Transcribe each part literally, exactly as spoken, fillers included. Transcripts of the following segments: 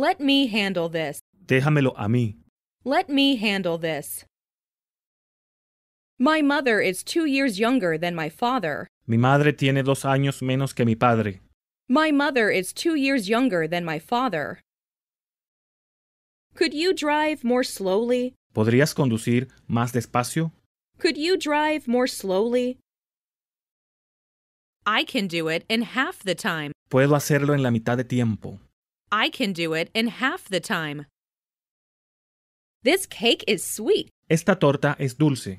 Let me handle this. Déjamelo a mí. Let me handle this. My mother is two years younger than my father. Mi madre tiene dos años menos que mi padre. My mother is two years younger than my father. Could you drive more slowly? ¿Podrías conducir más despacio? Could you drive more slowly? I can do it in half the time. Puedo hacerlo en la mitad de tiempo. I can do it in half the time. This cake is sweet. Esta torta es dulce.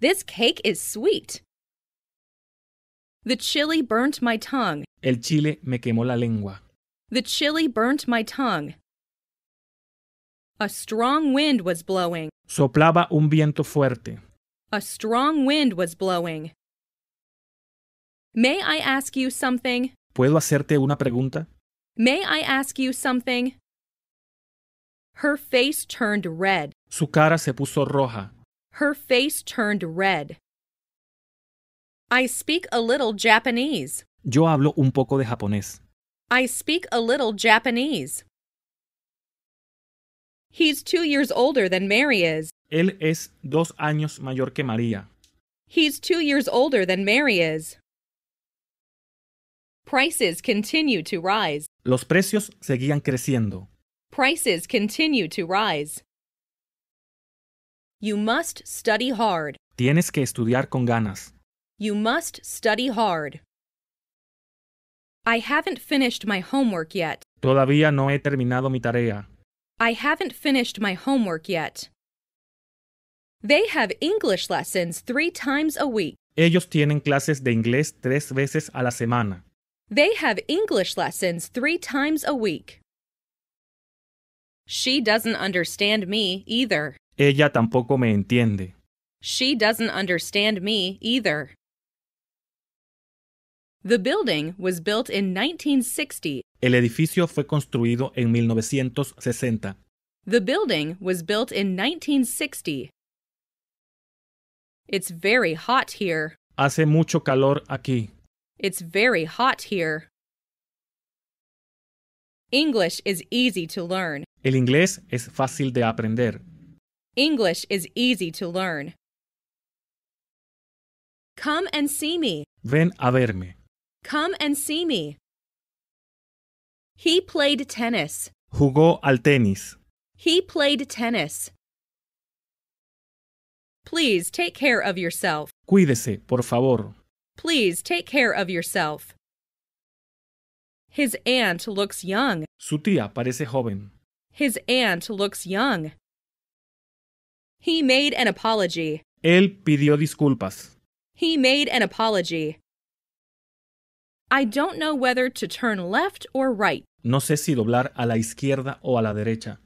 This cake is sweet. The chili burnt my tongue. El chile me quemó la lengua. The chili burnt my tongue. A strong wind was blowing. Soplaba un viento fuerte. A strong wind was blowing. May I ask you something? ¿Puedo hacerte una pregunta? May I ask you something? Her face turned red. Su cara se puso roja. Her face turned red. I speak a little Japanese. Yo hablo un poco de japonés. I speak a little Japanese. He's two years older than Mary is. Él es dos años mayor que María. He's two years older than Mary is. Prices continue to rise. Los precios seguían creciendo. Prices continue to rise. You must study hard. Tienes que estudiar con ganas. You must study hard. I haven't finished my homework yet. Todavía no he terminado mi tarea. I haven't finished my homework yet. They have English lessons three times a week. Ellos tienen clases de inglés tres veces a la semana. They have English lessons three times a week. She doesn't understand me either. Ella tampoco me entiende. She doesn't understand me either. The building was built in nineteen sixty. El edificio fue construido en mil novecientos sesenta. The building was built in nineteen sixty. It's very hot here. Hace mucho calor aquí. It's very hot here. English is easy to learn. El inglés es fácil de aprender. English is easy to learn. Come and see me. Ven a verme. Come and see me. He played tennis. Jugó al tenis. He played tennis. Please take care of yourself. Cuídese, por favor. Please take care of yourself. His aunt looks young. Su tía parece joven. His aunt looks young. He made an apology. Él pidió disculpas. He made an apology. I don't know whether to turn left or right. No sé si doblar a la izquierda o a la derecha.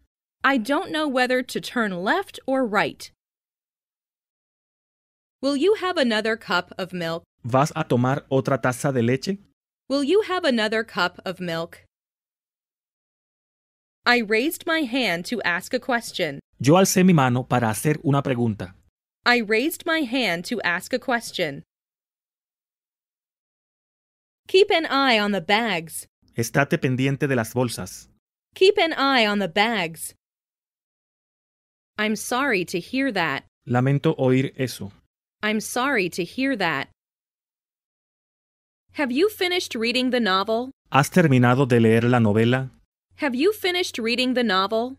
I don't know whether to turn left or right. Will you have another cup of milk? ¿Vas a tomar otra taza de leche? Will you have another cup of milk? I raised my hand to ask a question. Yo alcé mi mano para hacer una pregunta. I raised my hand to ask a question. Keep an eye on the bags. Estate pendiente de las bolsas. Keep an eye on the bags. I'm sorry to hear that. Lamento oír eso. I'm sorry to hear that. Have you finished reading the novel? ¿Has terminado de leer la novela? Have you finished reading the novel?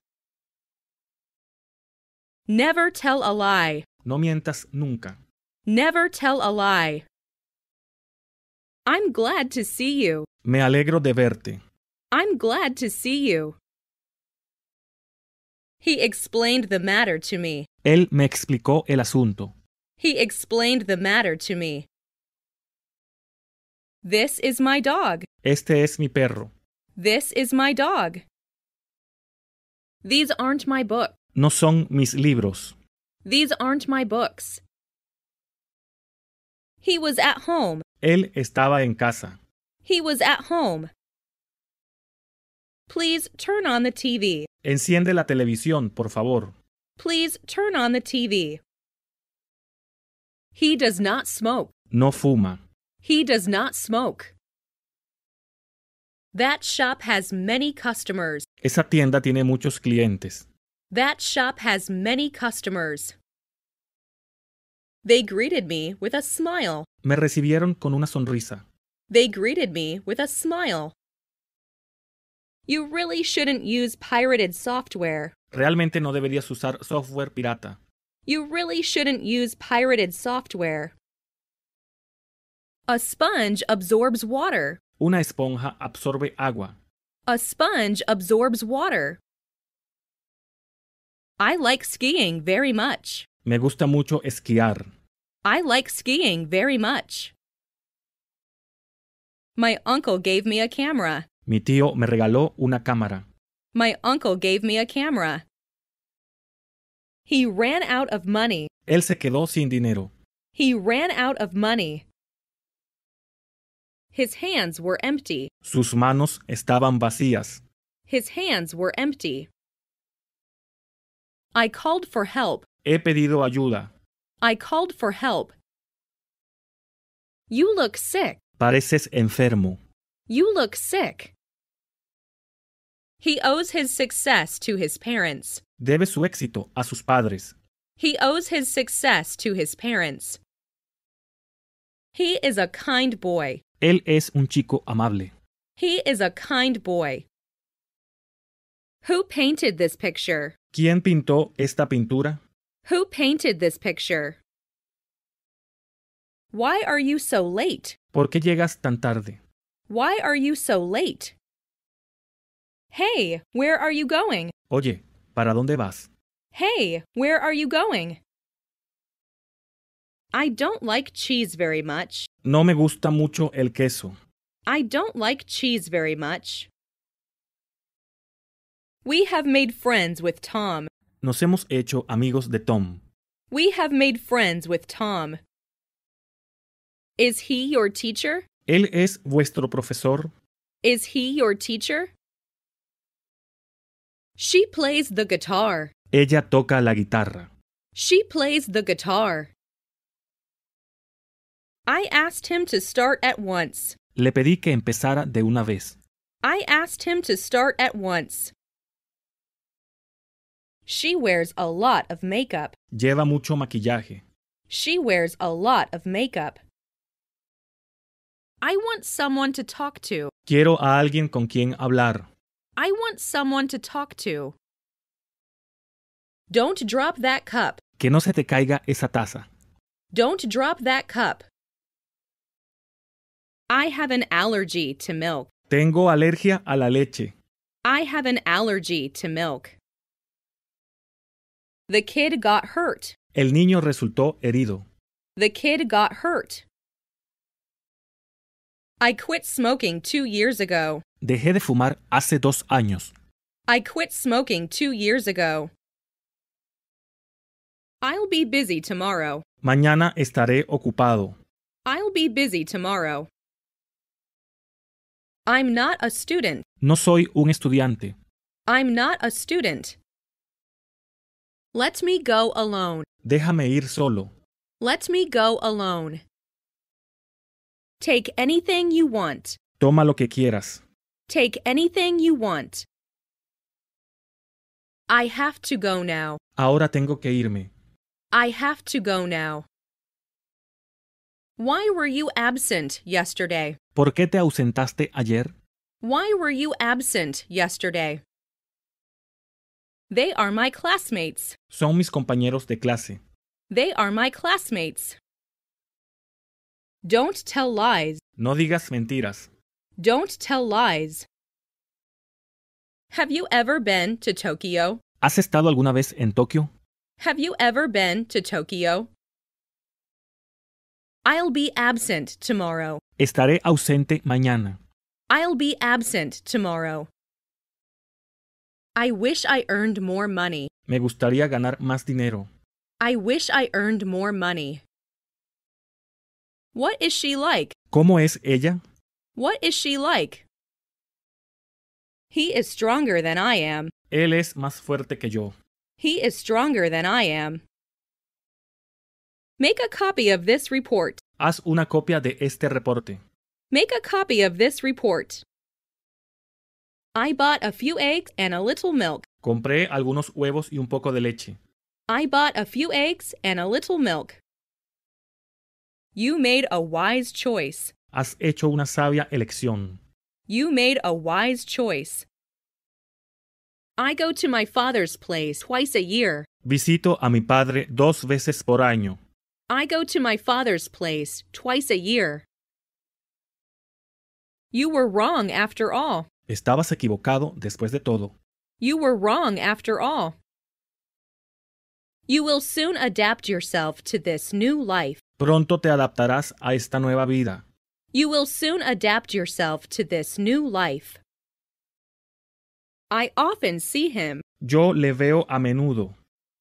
Never tell a lie. No mientas nunca. Never tell a lie. I'm glad to see you. Me alegro de verte. I'm glad to see you. He explained the matter to me. Él me explicó el asunto. He explained the matter to me. This is my dog. Este es mi perro. This is my dog. These aren't my books. No son mis libros. These aren't my books. He was at home. Él estaba en casa. He was at home. Please turn on the T V. Enciende la televisión, por favor. Please turn on the T V. He does not smoke. No fuma. He does not smoke. That shop has many customers. Esa tienda tiene muchos clientes. That shop has many customers. They greeted me with a smile. Me recibieron con una sonrisa. They greeted me with a smile. You really shouldn't use pirated software. Realmente no deberías usar software pirata. You really shouldn't use pirated software. A sponge absorbs water. Una esponja absorbe agua. A sponge absorbs water. I like skiing very much. Me gusta mucho esquiar. I like skiing very much. My uncle gave me a camera. Mi tío me regaló una cámara. My uncle gave me a camera. He ran out of money. Él se quedó sin dinero. He ran out of money. His hands were empty. Sus manos estaban vacías. His hands were empty. I called for help. He pedido ayuda. I called for help. You look sick. Pareces enfermo. You look sick. He owes his success to his parents. Debe su éxito a sus padres. He owes his success to his parents. He is a kind boy. Él es un chico amable. He is a kind boy. Who painted this picture? ¿Quién pintó esta pintura? Who painted this picture? Why are you so late? ¿Por qué llegas tan tarde? Why are you so late? Hey, where are you going? Oye, ¿para dónde vas? Hey, where are you going? I don't like cheese very much. No me gusta mucho el queso. I don't like cheese very much. We have made friends with Tom. Nos hemos hecho amigos de Tom. We have made friends with Tom. Is he your teacher? Él es vuestro profesor. Is he your teacher? She plays the guitar. Ella toca la guitarra. She plays the guitar. I asked him to start at once. Le pedí que empezara de una vez. I asked him to start at once. She wears a lot of makeup. Lleva mucho maquillaje. She wears a lot of makeup. I want someone to talk to. Quiero a alguien con quien hablar. I want someone to talk to. Don't drop that cup. Que no se te caiga esa taza. Don't drop that cup. I have an allergy to milk. Tengo alergia a la leche. I have an allergy to milk. The kid got hurt. El niño resultó herido. The kid got hurt. I quit smoking two years ago. Dejé de fumar hace dos años. I quit smoking two years ago. I'll be busy tomorrow. Mañana estaré ocupado. I'll be busy tomorrow. I'm not a student. No soy un estudiante. I'm not a student. Let me go alone. Déjame ir solo. Let me go alone. Take anything you want. Toma lo que quieras. Take anything you want. I have to go now. Ahora tengo que irme. I have to go now. Why were you absent yesterday? ¿Por qué te ausentaste ayer? Why were you absent yesterday? They are my classmates. Son mis compañeros de clase. They are my classmates. Don't tell lies. No digas mentiras. Don't tell lies. Have you ever been to Tokyo? ¿Has estado alguna vez en Tokio? Have you ever been to Tokyo? I'll be absent tomorrow. Estaré ausente mañana. I'll be absent tomorrow. I wish I earned more money. Me gustaría ganar más dinero. I wish I earned more money. What is she like? ¿Cómo es ella? What is she like? He is stronger than I am. Él es más fuerte que yo. He is stronger than I am. Make a copy of this report. Haz una copia de este reporte. Make a copy of this report. I bought a few eggs and a little milk. Compré algunos huevos y un poco de leche. I bought a few eggs and a little milk. You made a wise choice. Has hecho una sabia elección. You made a wise choice. I go to my father's place twice a year. Visito a mi padre dos veces por año. I go to my father's place twice a year. You were wrong after all. Estabas equivocado después de todo. You were wrong after all. You will soon adapt yourself to this new life. Pronto te adaptarás a esta nueva vida. You will soon adapt yourself to this new life. I often see him. Yo le veo a menudo.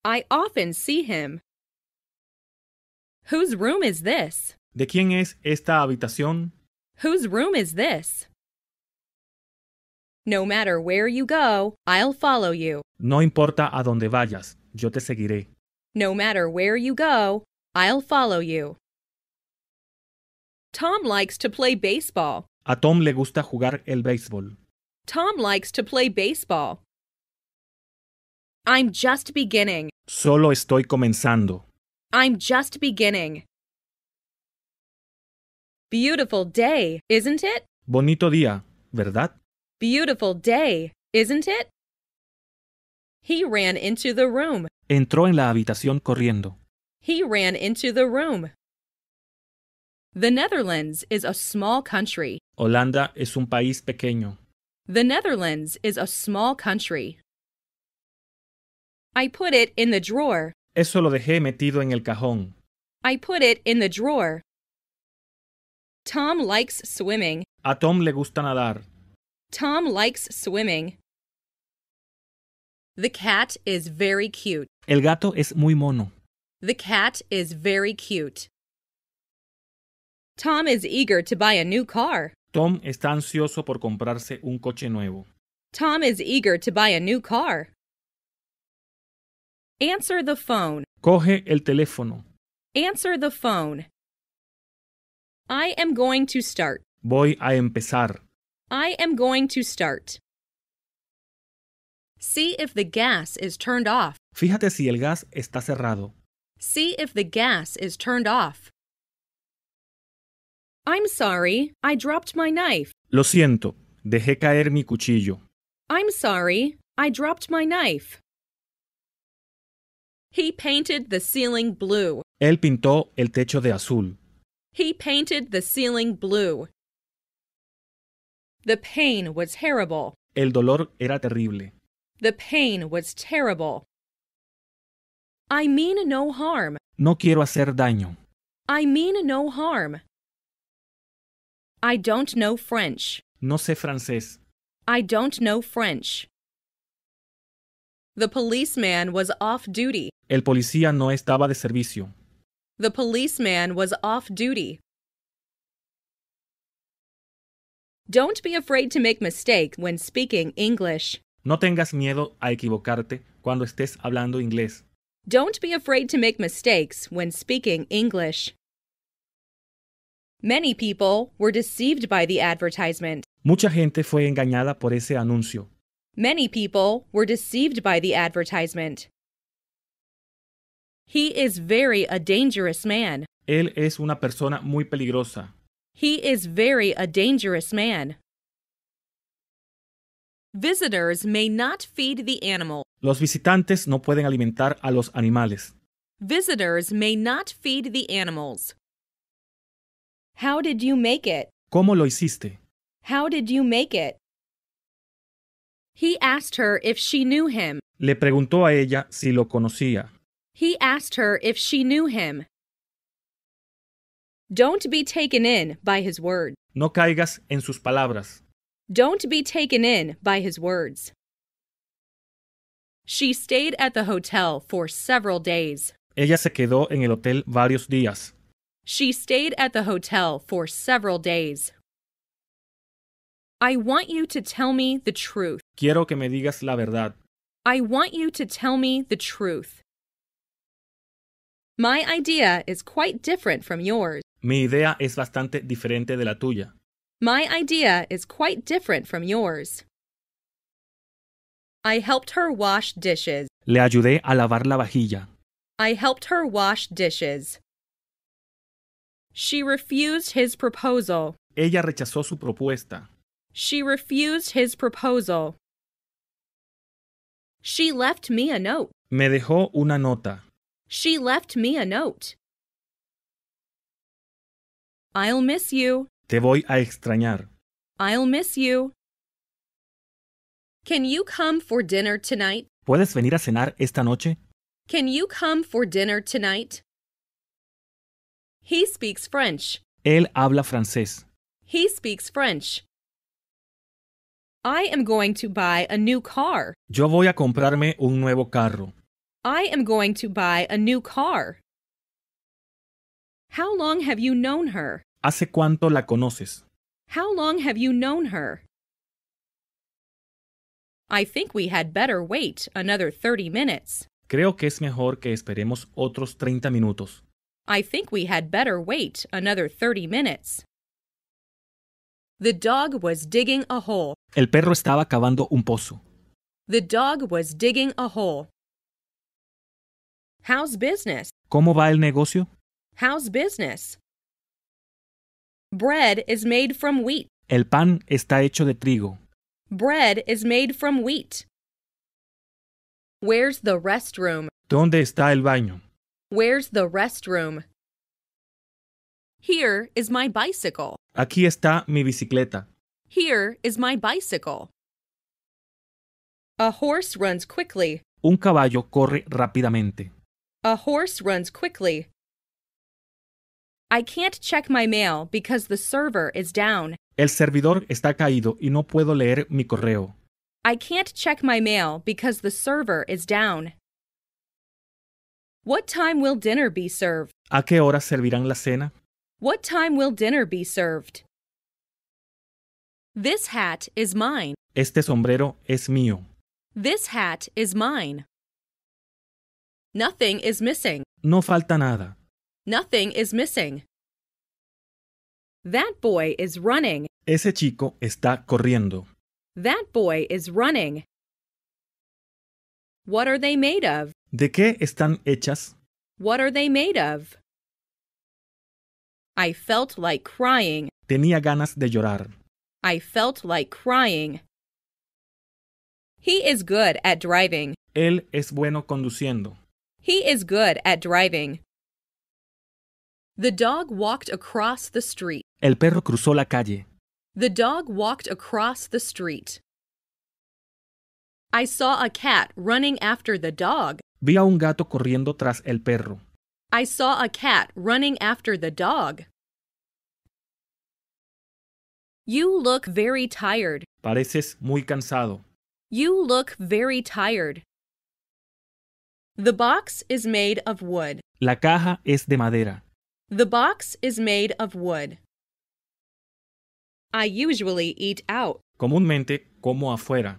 I often see him. Whose room is this? ¿De quién es esta habitación? Whose room is this? No matter where you go, I'll follow you. No importa a donde vayas, yo te seguiré. No matter where you go, I'll follow you. Tom likes to play baseball. A Tom le gusta jugar el béisbol. Tom likes to play baseball. I'm just beginning. Solo estoy comenzando. I'm just beginning. Beautiful day, isn't it? Bonito día, ¿verdad? Beautiful day, isn't it? He ran into the room. Entró en la habitación corriendo. He ran into the room. The Netherlands is a small country. Holanda es un país pequeño. The Netherlands is a small country. I put it in the drawer. Eso lo dejé metido en el cajón. I put it in the drawer. Tom likes swimming. A Tom le gusta nadar. Tom likes swimming. The cat is very cute. El gato es muy mono. The cat is very cute. Tom is eager to buy a new car. Tom está ansioso por comprarse un coche nuevo. Tom is eager to buy a new car. Answer the phone. Coge el teléfono. Answer the phone. I am going to start. Voy a empezar. I am going to start. See if the gas is turned off. Fíjate si el gas está cerrado. See if the gas is turned off. I'm sorry, I dropped my knife. Lo siento, dejé caer mi cuchillo. I'm sorry, I dropped my knife. He painted the ceiling blue. Él pintó el techo de azul. He painted the ceiling blue. The pain was terrible. El dolor era terrible. The pain was terrible. I mean no harm. No quiero hacer daño. I mean no harm. I don't know French. No sé francés. I don't know French. The policeman was off duty. El policía no estaba de servicio. The policeman was off duty. Don't be afraid to make mistakes when speaking English. No tengas miedo a equivocarte cuando estés hablando inglés. Don't be afraid to make mistakes when speaking English. Many people were deceived by the advertisement. Mucha gente fue engañada por ese anuncio. Many people were deceived by the advertisement. He is very a dangerous man. Él es una persona muy peligrosa. He is very a dangerous man. Visitors may not feed the animal. Los visitantes no pueden alimentar a los animales. Visitors may not feed the animals. How did you make it? ¿Cómo lo hiciste? How did you make it? He asked her if she knew him. Le preguntó a ella si lo conocía. He asked her if she knew him. Don't be taken in by his word. No caigas en sus palabras. Don't be taken in by his words. She stayed at the hotel for several days. Ella se quedó en el hotel varios días. She stayed at the hotel for several days. I want you to tell me the truth. Quiero que me digas la verdad. I want you to tell me the truth. My idea is quite different from yours. Mi idea es bastante diferente de la tuya. My idea is quite different from yours. I helped her wash dishes. Le ayudé a lavar la vajilla. I helped her wash dishes. She refused his proposal. Ella rechazó su propuesta. She refused his proposal. She left me a note. Me dejó una nota. She left me a note. I'll miss you. Te voy a extrañar. I'll miss you. Can you come for dinner tonight? ¿Puedes venir a cenar esta noche? Can you come for dinner tonight? He speaks French. Él habla francés. He speaks French. I am going to buy a new car. Yo voy a comprarme un nuevo carro. I am going to buy a new car. How long have you known her? ¿Hace cuánto la conoces? How long have you known her? I think we had better wait another thirty minutes. Creo que es mejor que esperemos otros treinta minutos. I think we had better wait another thirty minutes. The dog was digging a hole. El perro estaba cavando un pozo. The dog was digging a hole. How's business? ¿Cómo va el negocio? How's business? Bread is made from wheat. El pan está hecho de trigo. Bread is made from wheat. Where's the restroom? ¿Dónde está el baño? Where's the restroom? Here is my bicycle. Aquí está mi bicicleta. Here is my bicycle. A horse runs quickly. Un caballo corre rápidamente. A horse runs quickly. I can't check my mail because the server is down. El servidor está caído y no puedo leer mi correo. I can't check my mail because the server is down. What time will dinner be served? ¿A qué hora servirán la cena? What time will dinner be served? This hat is mine. Este sombrero es mío. This hat is mine. Nothing is missing. No falta nada. Nothing is missing. That boy is running. Ese chico está corriendo. That boy is running. What are they made of? ¿De qué están hechas? What are they made of? I felt like crying. Tenía ganas de llorar. I felt like crying. He is good at driving. Él es bueno conduciendo. He is good at driving. The dog walked across the street. El perro cruzó la calle. The dog walked across the street. I saw a cat running after the dog. Vi a un gato corriendo tras el perro. I saw a cat running after the dog. You look very tired. Pareces muy cansado. You look very tired. The box is made of wood. La caja es de madera. The box is made of wood. I usually eat out. Comúnmente como afuera.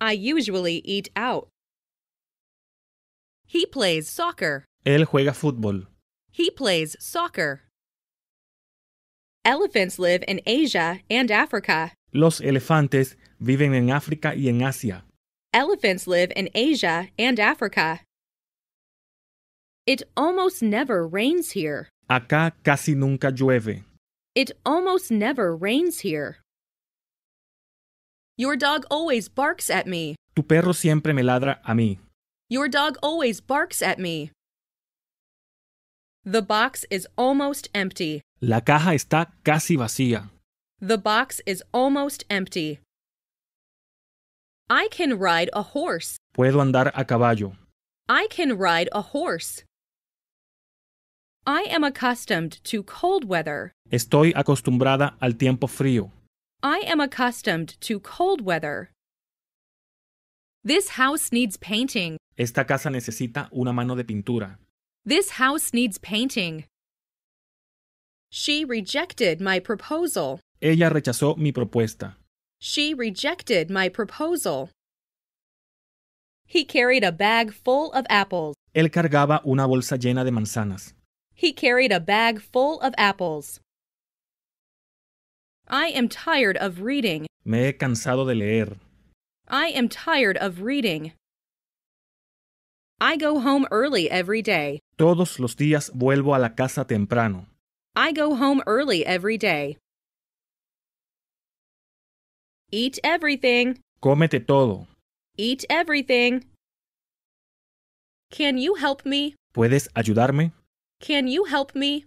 I usually eat out. He plays soccer. Él juega fútbol. He plays soccer. Elephants live in Asia and Africa. Los elefantes viven en África y en Asia. Elephants live in Asia and Africa. It almost never rains here. Acá casi nunca llueve. It almost never rains here. Your dog always barks at me. Tu perro siempre me ladra a mí. Your dog always barks at me. The box is almost empty. La caja está casi vacía. The box is almost empty. I can ride a horse. Puedo andar a caballo. I can ride a horse. I am accustomed to cold weather. Estoy acostumbrada al tiempo frío. I am accustomed to cold weather. This house needs painting. Esta casa necesita una mano de pintura. This house needs painting. She rejected my proposal. Ella rechazó mi propuesta. She rejected my proposal. He carried a bag full of apples. Él cargaba una bolsa llena de manzanas. He carried a bag full of apples. I am tired of reading. Me he cansado de leer. I am tired of reading. I go home early every day. Todos los días vuelvo a la casa temprano. I go home early every day. Eat everything. Cómete todo. Eat everything. Can you help me? ¿Puedes ayudarme? Can you help me?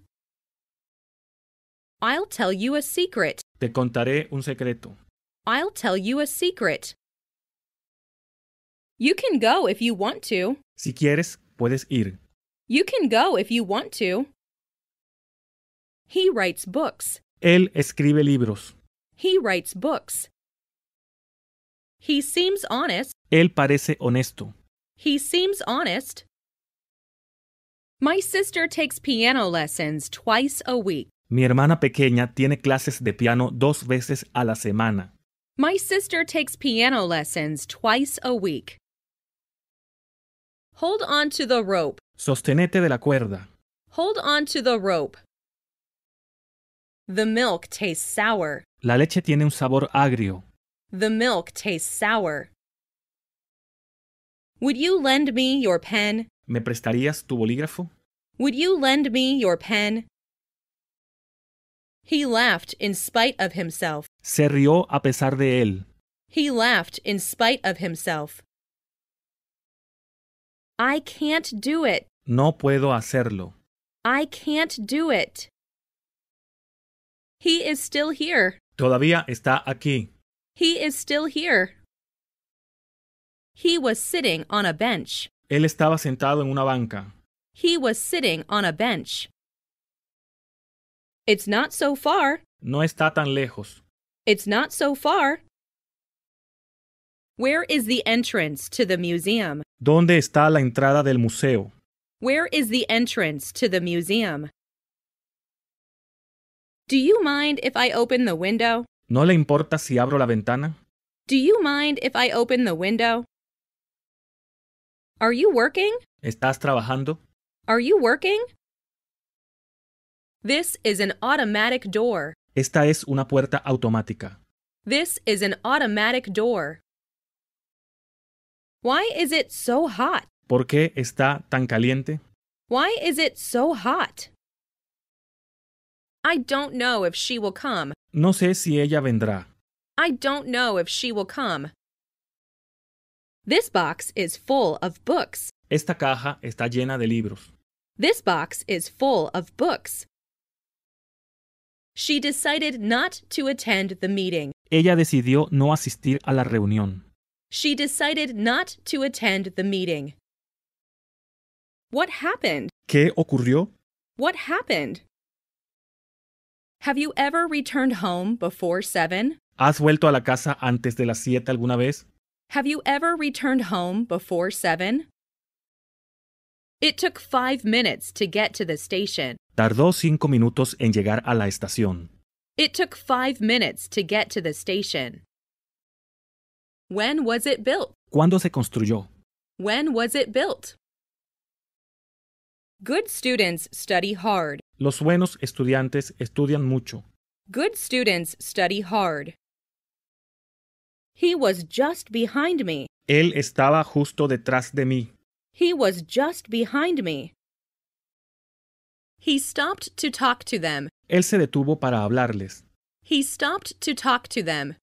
I'll tell you a secret. Te contaré un secreto. I'll tell you a secret. You can go if you want to. Si quieres, puedes ir. You can go if you want to. He writes books. Él escribe libros. He writes books. He seems honest. Él parece honesto. He seems honest. My sister takes piano lessons twice a week. Mi hermana pequeña tiene clases de piano dos veces a la semana. My sister takes piano lessons twice a week. Hold on to the rope. Sostenete de la cuerda. Hold on to the rope. The milk tastes sour. La leche tiene un sabor agrio. The milk tastes sour. Would you lend me your pen? ¿Me prestarías tu bolígrafo? Would you lend me your pen? He laughed in spite of himself. Se rió a pesar de él. He laughed in spite of himself. I can't do it. No puedo hacerlo. I can't do it. He is still here. Todavía está aquí. He is still here. He was sitting on a bench. Él estaba sentado en una banca. He was sitting on a bench. It's not so far. No está tan lejos. It's not so far. Where is the entrance to the museum? ¿Dónde está la entrada del museo? Where is the entrance to the museum? Do you mind if I open the window? ¿No le importa si abro la ventana? Do you mind if I open the window? Are you working? ¿Estás trabajando? Are you working? This is an automatic door. Esta es una puerta automática. This is an automatic door. Why is it so hot? ¿Por qué está tan caliente? Why is it so hot? I don't know if she will come. No sé si ella vendrá. I don't know if she will come. This box is full of books. Esta caja está llena de libros. This box is full of books. She decided not to attend the meeting. Ella decidió no asistir a la reunión. She decided not to attend the meeting. What happened? ¿Qué ocurrió? What happened? Have you ever returned home before seven? ¿Has vuelto a la casa antes de las siete alguna vez? Have you ever returned home before seven? It took five minutes to get to the station. Tardó cinco minutos en llegar a la estación. It took five minutes to get to the station. When was it built? ¿Cuándo se construyó? When was it built? Good students study hard. Los buenos estudiantes estudian mucho. Good students study hard. He was just behind me. Él estaba justo detrás de mí. He was just behind me. He stopped to talk to them. Él se detuvo para hablarles. He stopped to talk to them.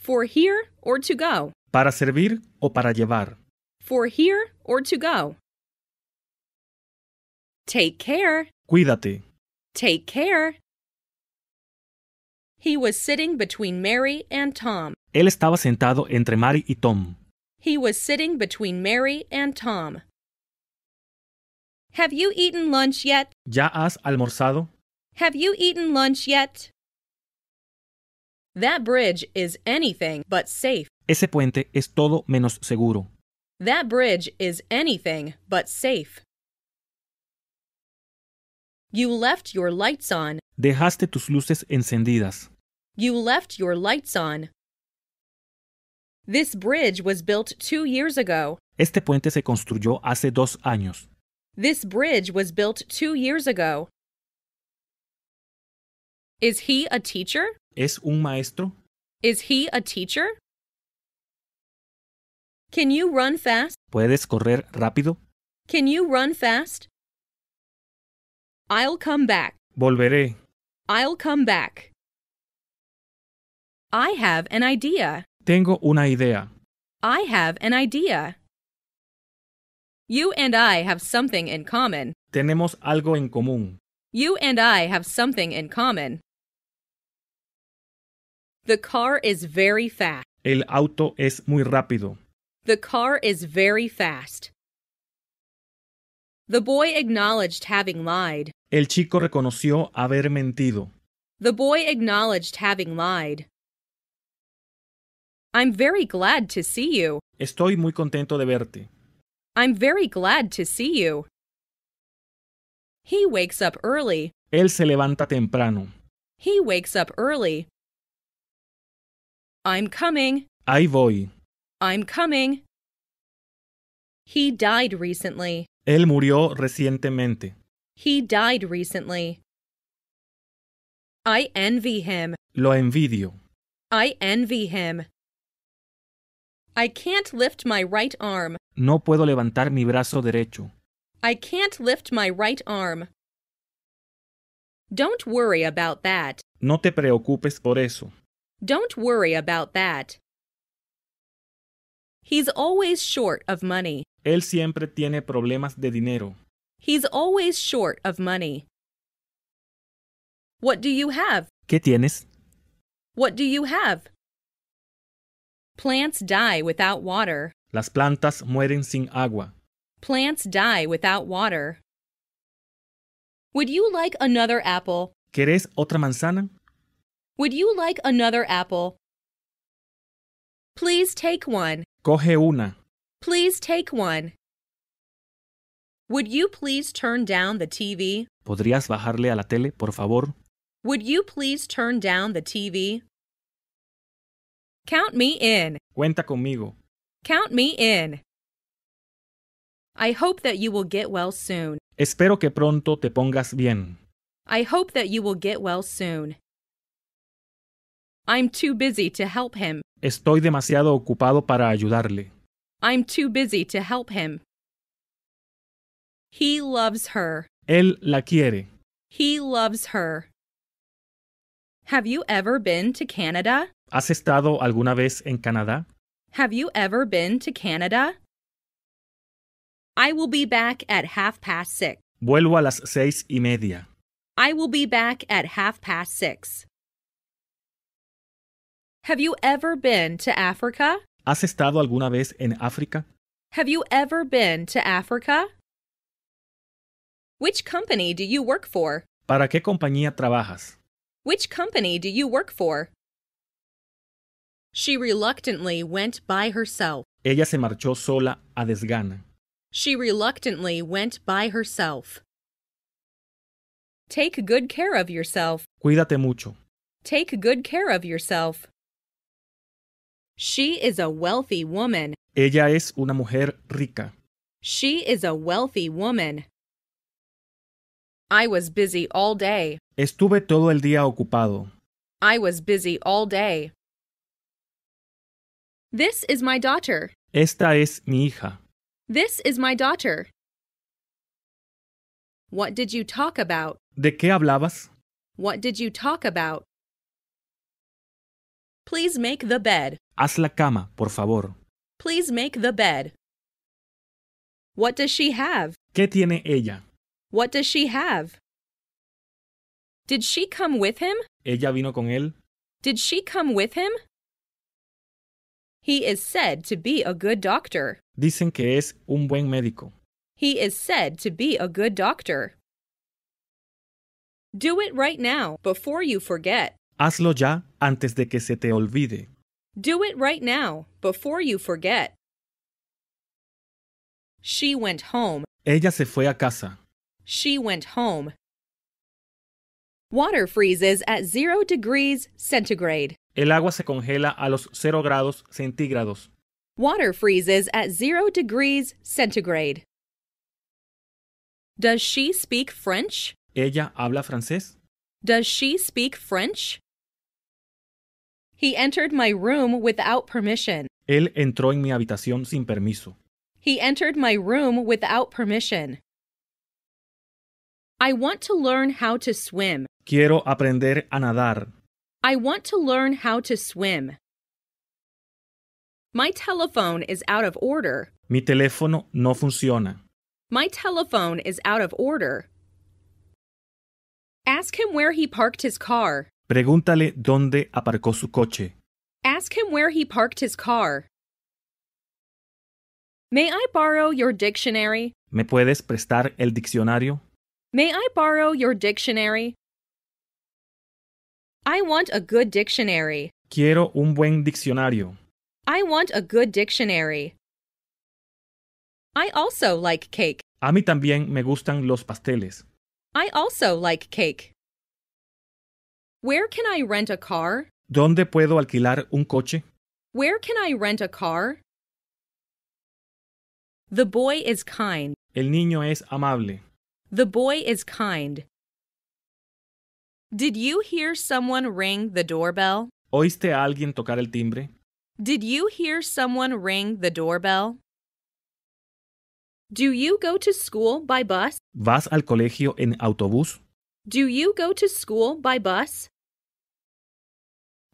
For here or to go? Para servir o para llevar. For here or to go? Take care. Cuídate. Take care. He was sitting between Mary and Tom. Él estaba sentado entre Mary y Tom. He was sitting between Mary and Tom. Have you eaten lunch yet? ¿Ya has almorzado? Have you eaten lunch yet? That bridge is anything but safe. Ese puente es todo menos seguro. That bridge is anything but safe. You left your lights on. Dejaste tus luces encendidas. You left your lights on. This bridge was built two years ago. Este puente se construyó hace dos años. This bridge was built two years ago. Is he a teacher? ¿Es un maestro? Is he a teacher? Can you run fast? ¿Puedes correr rápido? Can you run fast? I'll come back. Volveré. I'll come back. I have an idea. Tengo una idea. I have an idea. You and I have something in common. Tenemos algo en común. You and I have something in common. The car is very fast. El auto es muy rápido. The car is very fast. The boy acknowledged having lied. El chico reconoció haber mentido. The boy acknowledged having lied. I'm very glad to see you. Estoy muy contento de verte. I'm very glad to see you. He wakes up early. Él se levanta temprano. He wakes up early. I'm coming. Ahí voy. I'm coming. He died recently. Él murió recientemente. He died recently. I envy him. Lo envidio. I envy him. I can't lift my right arm. No puedo levantar mi brazo derecho. I can't lift my right arm. Don't worry about that. No te preocupes por eso. Don't worry about that. He's always short of money. Él siempre tiene problemas de dinero. He's always short of money. What do you have? ¿Qué tienes? What do you have? Plants die without water. Las plantas mueren sin agua. Plants die without water. Would you like another apple? ¿Querés otra manzana? Would you like another apple? Please take one. Coge una. Please take one. Would you please turn down the T V? ¿Podrías bajarle a la tele, por favor? Would you please turn down the T V? Count me in. Cuenta conmigo. Count me in. I hope that you will get well soon. Espero que pronto te pongas bien. I hope that you will get well soon. I'm too busy to help him. Estoy demasiado ocupado para ayudarle. I'm too busy to help him. He loves her. Él la quiere. He loves her. Have you ever been to Canada? ¿Has estado alguna vez en Canadá? Have you ever been to Canada? I will be back at half past six. Vuelvo a las seis y media. I will be back at half past six. Have you ever been to Africa? ¿Has estado alguna vez en África? Have you ever been to Africa? Which company do you work for? ¿Para qué compañía trabajas? Which company do you work for? She reluctantly went by herself. Ella se marchó sola a desgana. She reluctantly went by herself. Take good care of yourself. Cuídate mucho. Take good care of yourself. She is a wealthy woman. Ella es una mujer rica. She is a wealthy woman. I was busy all day. Estuve todo el día ocupado. I was busy all day. This is my daughter. Esta es mi hija. This is my daughter. What did you talk about? ¿De qué hablabas? What did you talk about? Please make the bed. Haz la cama, por favor. Please make the bed. What does she have? ¿Qué tiene ella? What does she have? Did she come with him? Ella vino con él. Did she come with him? He is said to be a good doctor. Dicen que es un buen médico. He is said to be a good doctor. Do it right now, before you forget. Hazlo ya antes de que se te olvide. Do it right now, before you forget. She went home. Ella se fue a casa. She went home. Water freezes at zero degrees centigrade. El agua se congela a los cero grados centígrados. Water freezes at zero degrees centigrade. Does she speak French? ¿Ella habla francés? Does she speak French? He entered my room without permission. Él entró en mi habitación sin permiso. He entered my room without permission. I want to learn how to swim. Quiero aprender a nadar. I want to learn how to swim. My telephone is out of order. Mi teléfono no funciona. My telephone is out of order. Ask him where he parked his car. Pregúntale dónde aparcó su coche. Ask him where he parked his car. May I borrow your dictionary? ¿Me puedes prestar el diccionario? May I borrow your dictionary? I want a good dictionary. Quiero un buen diccionario. I want a good dictionary. I also like cake. A mí también me gustan los pasteles. I also like cake. Where can I rent a car? ¿Dónde puedo alquilar un coche? Where can I rent a car? The boy is kind. El niño es amable. The boy is kind. Did you hear someone ring the doorbell? ¿Oíste a alguien tocar el timbre? Did you hear someone ring the doorbell? Do you go to school by bus? ¿Vas al colegio en autobús? Do you go to school by bus?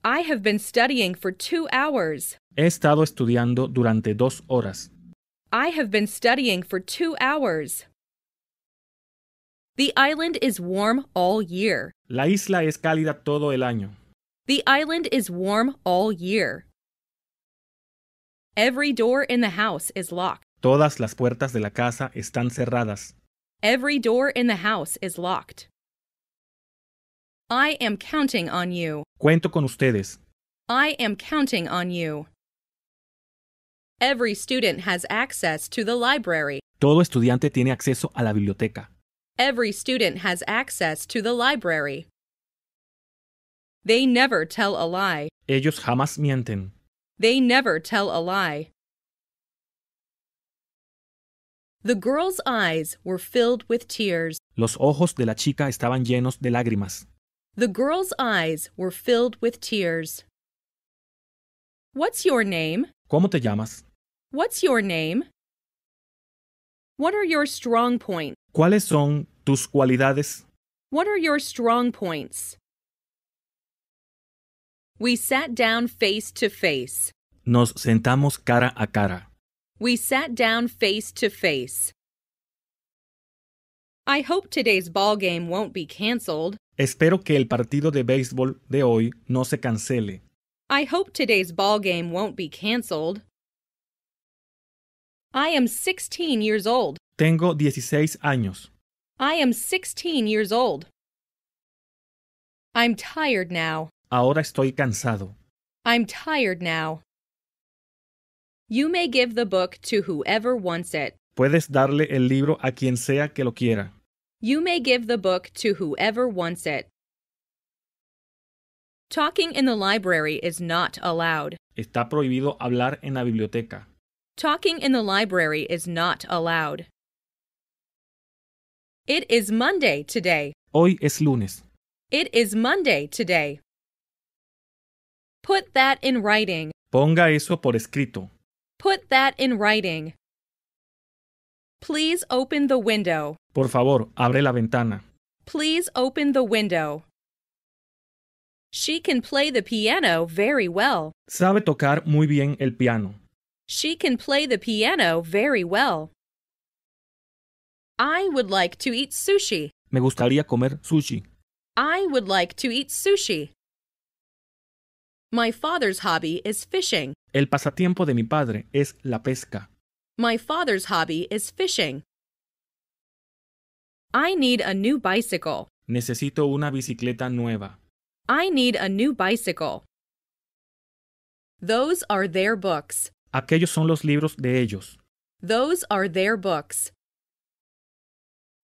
I have been studying for two hours. He estado estudiando durante dos horas. I have been studying for two hours. The island is warm all year. La isla es cálida todo el año. The island is warm all year. Every door in the house is locked. Todas las puertas de la casa están cerradas. Every door in the house is locked. I am counting on you. Cuento con ustedes. I am counting on you. Every student has access to the library. Todo estudiante tiene acceso a la biblioteca. Every student has access to the library. They never tell a lie. Ellos jamás mienten. They never tell a lie. The girl's eyes were filled with tears. Los ojos de la chica estaban llenos de lágrimas. The girl's eyes were filled with tears. What's your name? ¿Cómo te llamas? What's your name? What are your strong points? ¿Cuáles son tus cualidades? What are your strong points? We sat down face to face. Nos sentamos cara a cara. We sat down face to face. I hope today's ball game won't be canceled. Espero que el partido de béisbol de hoy no se cancele. I hope today's ball game won't be canceled. I am sixteen years old. Tengo dieciséis años. I am sixteen years old. I'm tired now. Ahora estoy cansado. I'm tired now. You may give the book to whoever wants it. Puedes darle el libro a quien sea que lo quiera. You may give the book to whoever wants it. Talking in the library is not allowed. Está prohibido hablar en la biblioteca. Talking in the library is not allowed. It is Monday today. Hoy es lunes. It is Monday today. Put that in writing. Ponga eso por escrito. Put that in writing. Please open the window. Por favor, abre la ventana. Please open the window. She can play the piano very well. Sabe tocar muy bien el piano. She can play the piano very well. I would like to eat sushi. Me gustaría comer sushi. I would like to eat sushi. My father's hobby is fishing. El pasatiempo de mi padre es la pesca. My father's hobby is fishing. I need a new bicycle. Necesito una bicicleta nueva. I need a new bicycle. Those are their books. Aquellos son los libros de ellos. Those are their books.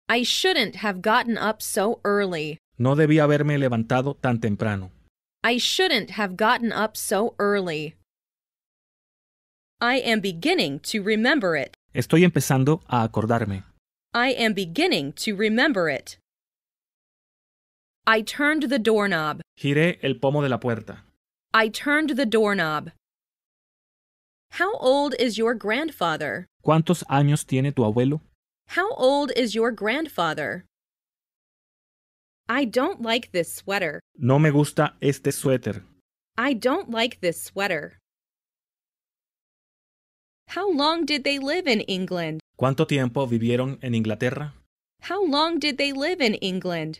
I shouldn't have gotten up so early. No debí haberme levantado tan temprano. I shouldn't have gotten up so early. I am beginning to remember it. Estoy empezando a acordarme. I am beginning to remember it. I turned the doorknob. Giré el pomo de la puerta. I turned the doorknob. How old is your grandfather? ¿Cuántos años tiene tu abuelo? How old is your grandfather? I don't like this sweater. No me gusta este suéter. I don't like this sweater. How long did they live in England? ¿Cuánto tiempo vivieron en Inglaterra? How long did they live in England?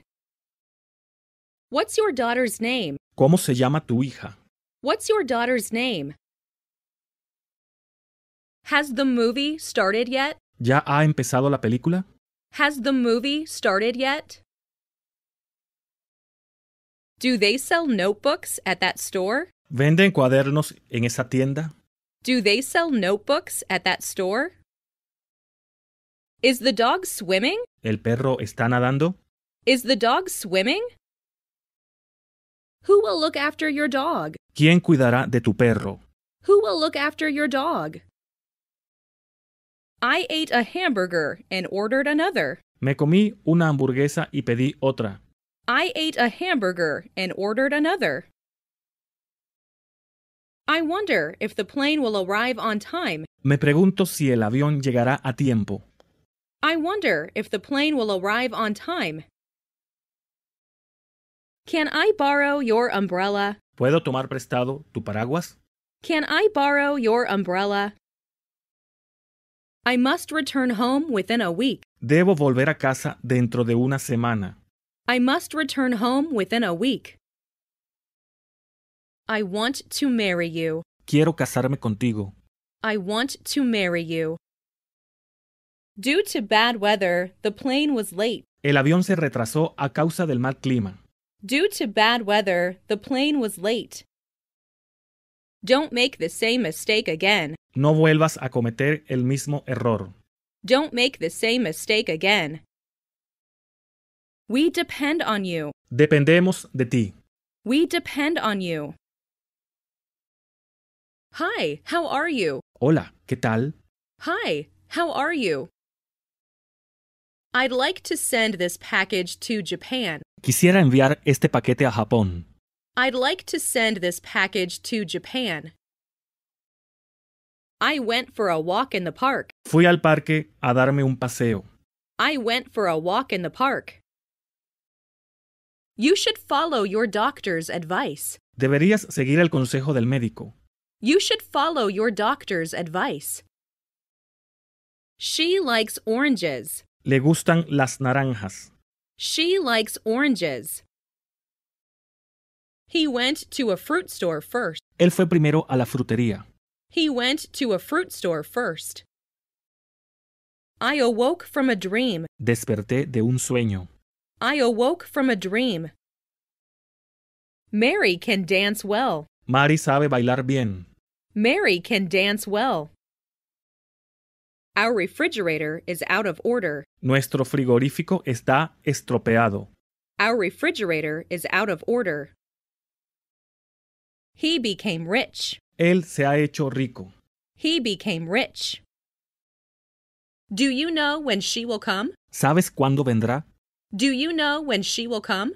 What's your daughter's name? ¿Cómo se llama tu hija? What's your daughter's name? Has the movie started yet? ¿Ya ha empezado la película? Has the movie started yet? Do they sell notebooks at that store? ¿Venden cuadernos en esa tienda? Do they sell notebooks at that store? Is the dog swimming? ¿El perro está nadando? Is the dog swimming? Who will look after your dog? ¿Quién cuidará de tu perro? Who will look after your dog? I ate a hamburger and ordered another. Me comí una hamburguesa y pedí otra. I ate a hamburger and ordered another. I wonder if the plane will arrive on time. Me pregunto si el avión llegará a tiempo. I wonder if the plane will arrive on time. Can I borrow your umbrella? ¿Puedo tomar prestado tu paraguas? Can I borrow your umbrella? I must return home within a week. Debo volver a casa dentro de una semana. I must return home within a week. I want to marry you. Quiero casarme contigo. I want to marry you. Due to bad weather, the plane was late. El avión se retrasó a causa del mal clima. Due to bad weather, the plane was late. Don't make the same mistake again. No vuelvas a cometer el mismo error. Don't make the same mistake again. We depend on you. Dependemos de ti. We depend on you. Hi, how are you? Hola, ¿qué tal? Hi, how are you? I'd like to send this package to Japan. Quisiera enviar este paquete a Japón. I'd like to send this package to Japan. I went for a walk in the park. Fui al parque a darme un paseo. I went for a walk in the park. You should follow your doctor's advice. Deberías seguir el consejo del médico. You should follow your doctor's advice. She likes oranges. Le gustan las naranjas. She likes oranges. He went to a fruit store first. Él fue primero a la frutería. He went to a fruit store first. I awoke from a dream. Desperté de un sueño. I awoke from a dream. Mary can dance well. Mary sabe bailar bien. Mary can dance well. Our refrigerator is out of order. Nuestro frigorífico está estropeado. Our refrigerator is out of order. He became rich. Él se ha hecho rico. He became rich. Do you know when she will come? ¿Sabes cuándo vendrá? Do you know when she will come?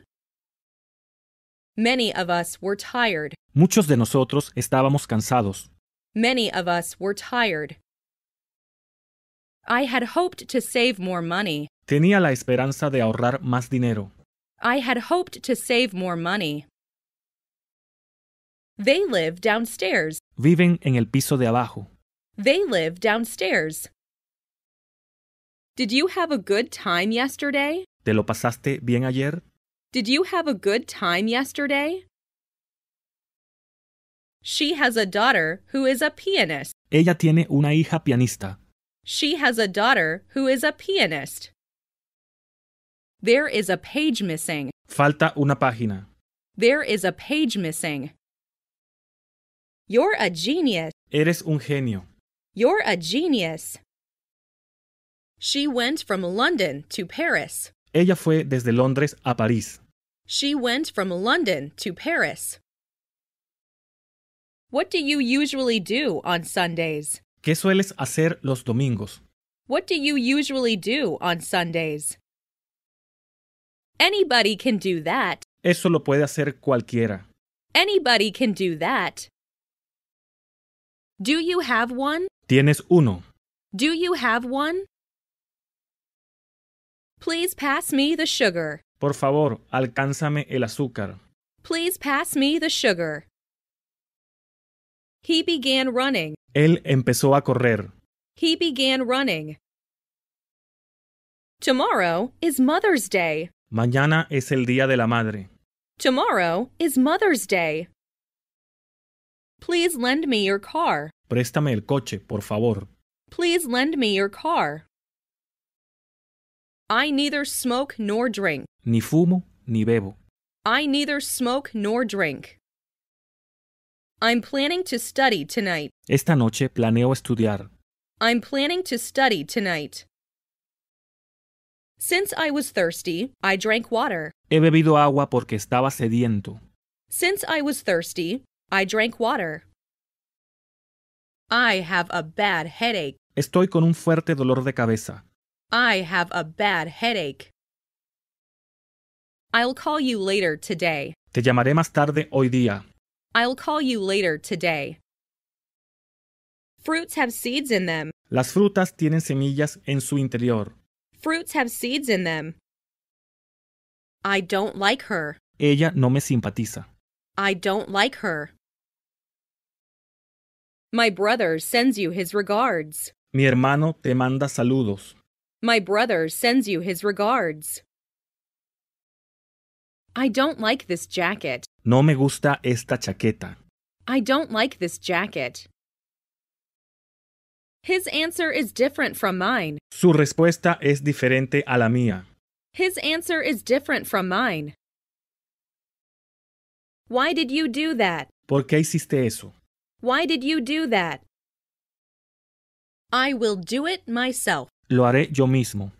Many of us were tired. Muchos de nosotros estábamos cansados. Many of us were tired. I had hoped to save more money. Tenía la esperanza de ahorrar más dinero. I had hoped to save more money. They live downstairs. Viven en el piso de abajo. They live downstairs. Did you have a good time yesterday? ¿Te lo pasaste bien ayer? Did you have a good time yesterday? She has a daughter who is a pianist. Ella tiene una hija pianista. She has a daughter who is a pianist. There is a page missing. Falta una página. There is a page missing. You're a genius. Eres un genio. You're a genius. She went from London to Paris. Ella fue desde Londres a París. She went from London to Paris. What do you usually do on Sundays? ¿Qué sueles hacer los domingos? What do you usually do on Sundays? Anybody can do that. Eso lo puede hacer cualquiera. Anybody can do that. Do you have one? ¿Tienes uno? Do you have one? Please pass me the sugar. Por favor, alcánzame el azúcar. Please pass me the sugar. He began running. Él empezó a correr. He began running. Tomorrow is Mother's Day. Mañana es el Día de la Madre. Tomorrow is Mother's Day. Please lend me your car. Préstame el coche, por favor. Please lend me your car. I neither smoke nor drink. Ni fumo ni bebo. I neither smoke nor drink. I'm planning to study tonight. Esta noche planeo estudiar. I'm planning to study tonight. Since I was thirsty, I drank water. He bebido agua porque estaba sediento. Since I was thirsty, I drank water. I have a bad headache. Estoy con un fuerte dolor de cabeza. I have a bad headache. I'll call you later today. Te llamaré más tarde hoy día. I'll call you later today. Fruits have seeds in them. Las frutas tienen semillas en su interior. Fruits have seeds in them. I don't like her. Ella no me simpatiza. I don't like her. My brother sends you his regards. Mi hermano te manda saludos. My brother sends you his regards. I don't like this jacket. No me gusta esta chaqueta. I don't like this jacket. His answer is different from mine. Su respuesta es diferente a la mía. His answer is different from mine. Why did you do that? ¿Por qué hiciste eso? Why did you do that? I will do it myself. Lo haré yo mismo.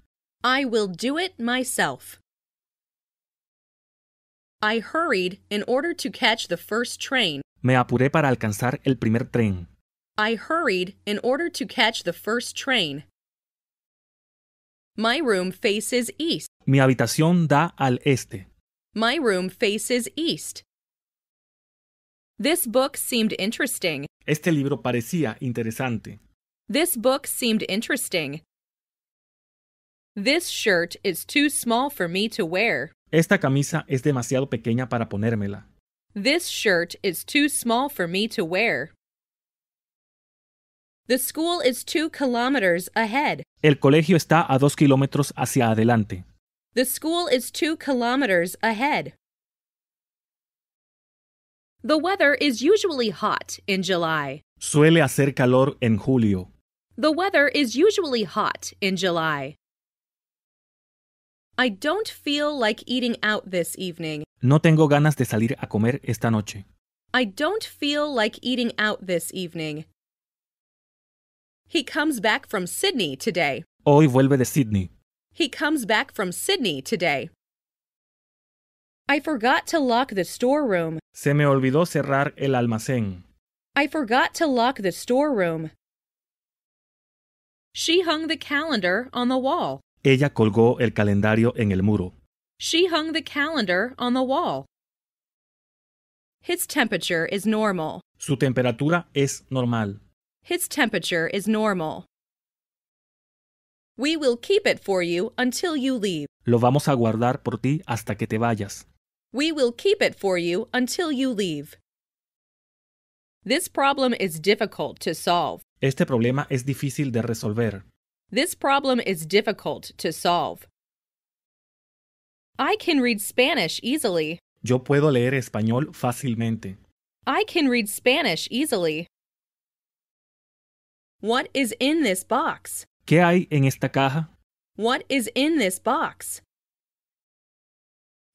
I will do it myself. I hurried in order to catch the first train. Me apuré para alcanzar el primer tren. I hurried in order to catch the first train. My room faces east. Mi habitación da al este. My room faces east. This book seemed interesting. Este libro parecía interesante. This book seemed interesting. This shirt is too small for me to wear. Esta camisa es demasiado pequeña para ponérmela. This shirt is too small for me to wear. The school is two kilometers ahead. El colegio está a dos kilómetros hacia adelante. The school is two kilometers ahead. The weather is usually hot in July. Suele hacer calor en julio. The weather is usually hot in July. I don't feel like eating out this evening. No tengo ganas de salir a comer esta noche. I don't feel like eating out this evening. He comes back from Sydney today. Hoy vuelve de Sydney. He comes back from Sydney today. I forgot to lock the storeroom. Se me olvidó cerrar el almacén. I forgot to lock the storeroom. She hung the calendar on the wall. Ella colgó el calendario en el muro. She hung the calendar on the wall. His temperature is normal. Su temperatura es normal. His temperature is normal. We will keep it for you until you leave. Lo vamos a guardar por ti hasta que te vayas. We will keep it for you until you leave. This problem is difficult to solve. Este problema es difícil de resolver. This problem is difficult to solve. I can read Spanish easily. Yo puedo leer español fácilmente. I can read Spanish easily. What is in this box? ¿Qué hay en esta caja? What is in this box?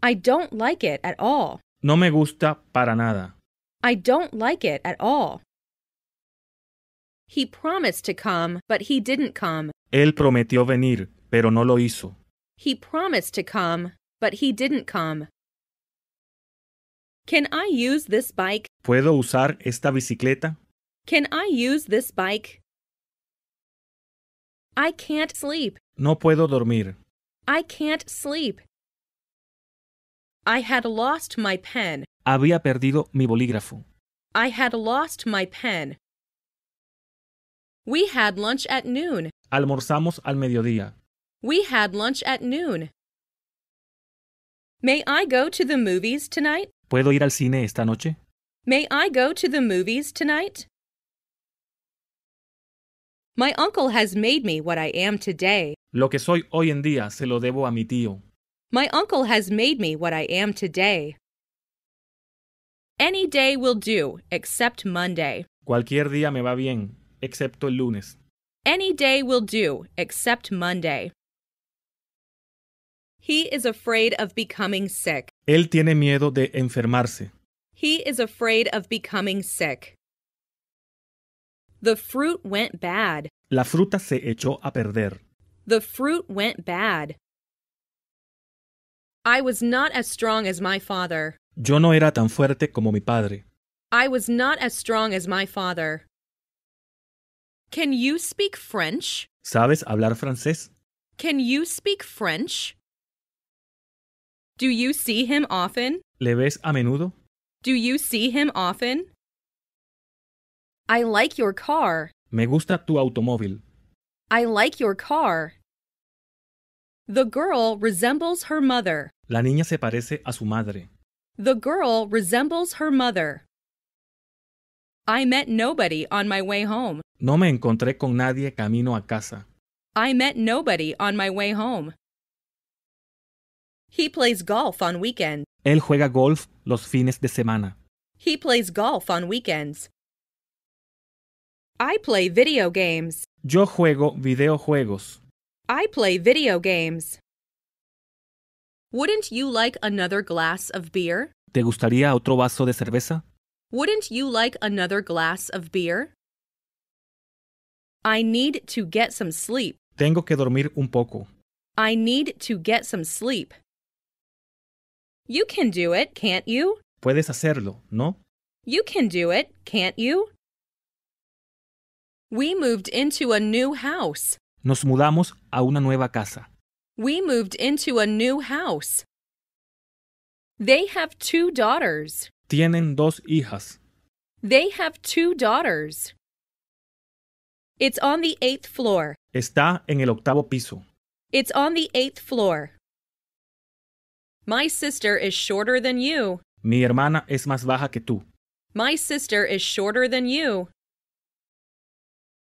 I don't like it at all. No me gusta para nada. I don't like it at all. He promised to come, but he didn't come. Él prometió venir, pero no lo hizo. He promised to come, but he didn't come. Can I use this bike? ¿Puedo usar esta bicicleta? Can I use this bike? I can't sleep. No puedo dormir. I can't sleep. I had lost my pen. Había perdido mi bolígrafo. I had lost my pen. We had lunch at noon. Almorzamos al mediodía. We had lunch at noon. May I go to the movies tonight? ¿Puedo ir al cine esta noche? May I go to the movies tonight? My uncle has made me what I am today. Lo que soy hoy en día se lo debo a mi tío. My uncle has made me what I am today. Any day will do, except Monday. Cualquier día me va bien, excepto el lunes. Any day will do, except Monday. He is afraid of becoming sick. Él tiene miedo de enfermarse. He is afraid of becoming sick. The fruit went bad. La fruta se echó a perder. The fruit went bad. I was not as strong as my father. Yo no era tan fuerte como mi padre. I was not as strong as my father. Can you speak French? ¿Sabes hablar francés? Can you speak French? Do you see him often? ¿Le ves a menudo? Do you see him often? I like your car. Me gusta tu automóvil. I like your car. The girl resembles her mother. La niña se parece a su madre. The girl resembles her mother. I met nobody on my way home. No me encontré con nadie camino a casa. I met nobody on my way home. He plays golf on weekends. Él juega golf los fines de semana. He plays golf on weekends. I play video games. Yo juego videojuegos. I play video games. Wouldn't you like another glass of beer? ¿Te gustaría otro vaso de cerveza? Wouldn't you like another glass of beer? I need to get some sleep. Tengo que dormir un poco. I need to get some sleep. You can do it, can't you? Puedes hacerlo, ¿no? You can do it, can't you? We moved into a new house. Nos mudamos a una nueva casa. We moved into a new house. They have two daughters. Tienen dos hijas. They have two daughters. It's on the eighth floor. Está en el octavo piso. It's on the eighth floor. My sister is shorter than you. Mi hermana es más baja que tú. My sister is shorter than you.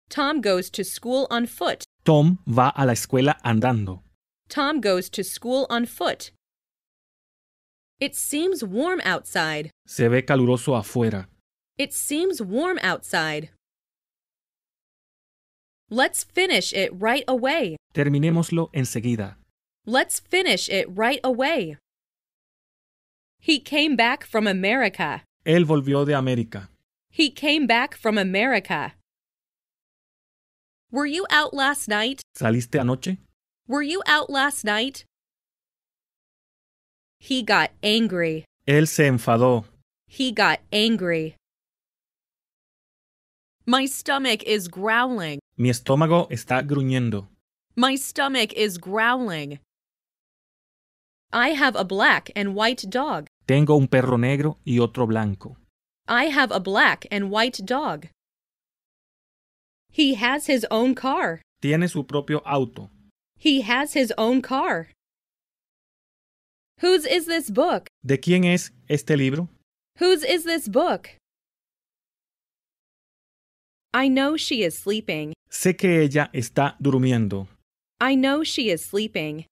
Tom goes to school on foot. Tom va a la escuela andando. Tom goes to school on foot. It seems warm outside. Se ve caluroso afuera. It seems warm outside. Let's finish it right away. Terminémoslo enseguida. Let's finish it right away. He came back from America. Él volvió de América. He came back from America. Were you out last night? ¿Saliste anoche? Were you out last night? He got angry. Él se enfadó. He got angry. My stomach is growling. Mi estómago está gruñendo. My stomach is growling. I have a black and white dog. Tengo un perro negro y otro blanco. I have a black and white dog. He has his own car. Tiene su propio auto. He has his own car. Whose is this book? ¿De quién es este libro? Whose is this book? I know she is sleeping. Sé que ella está durmiendo. I know she is sleeping.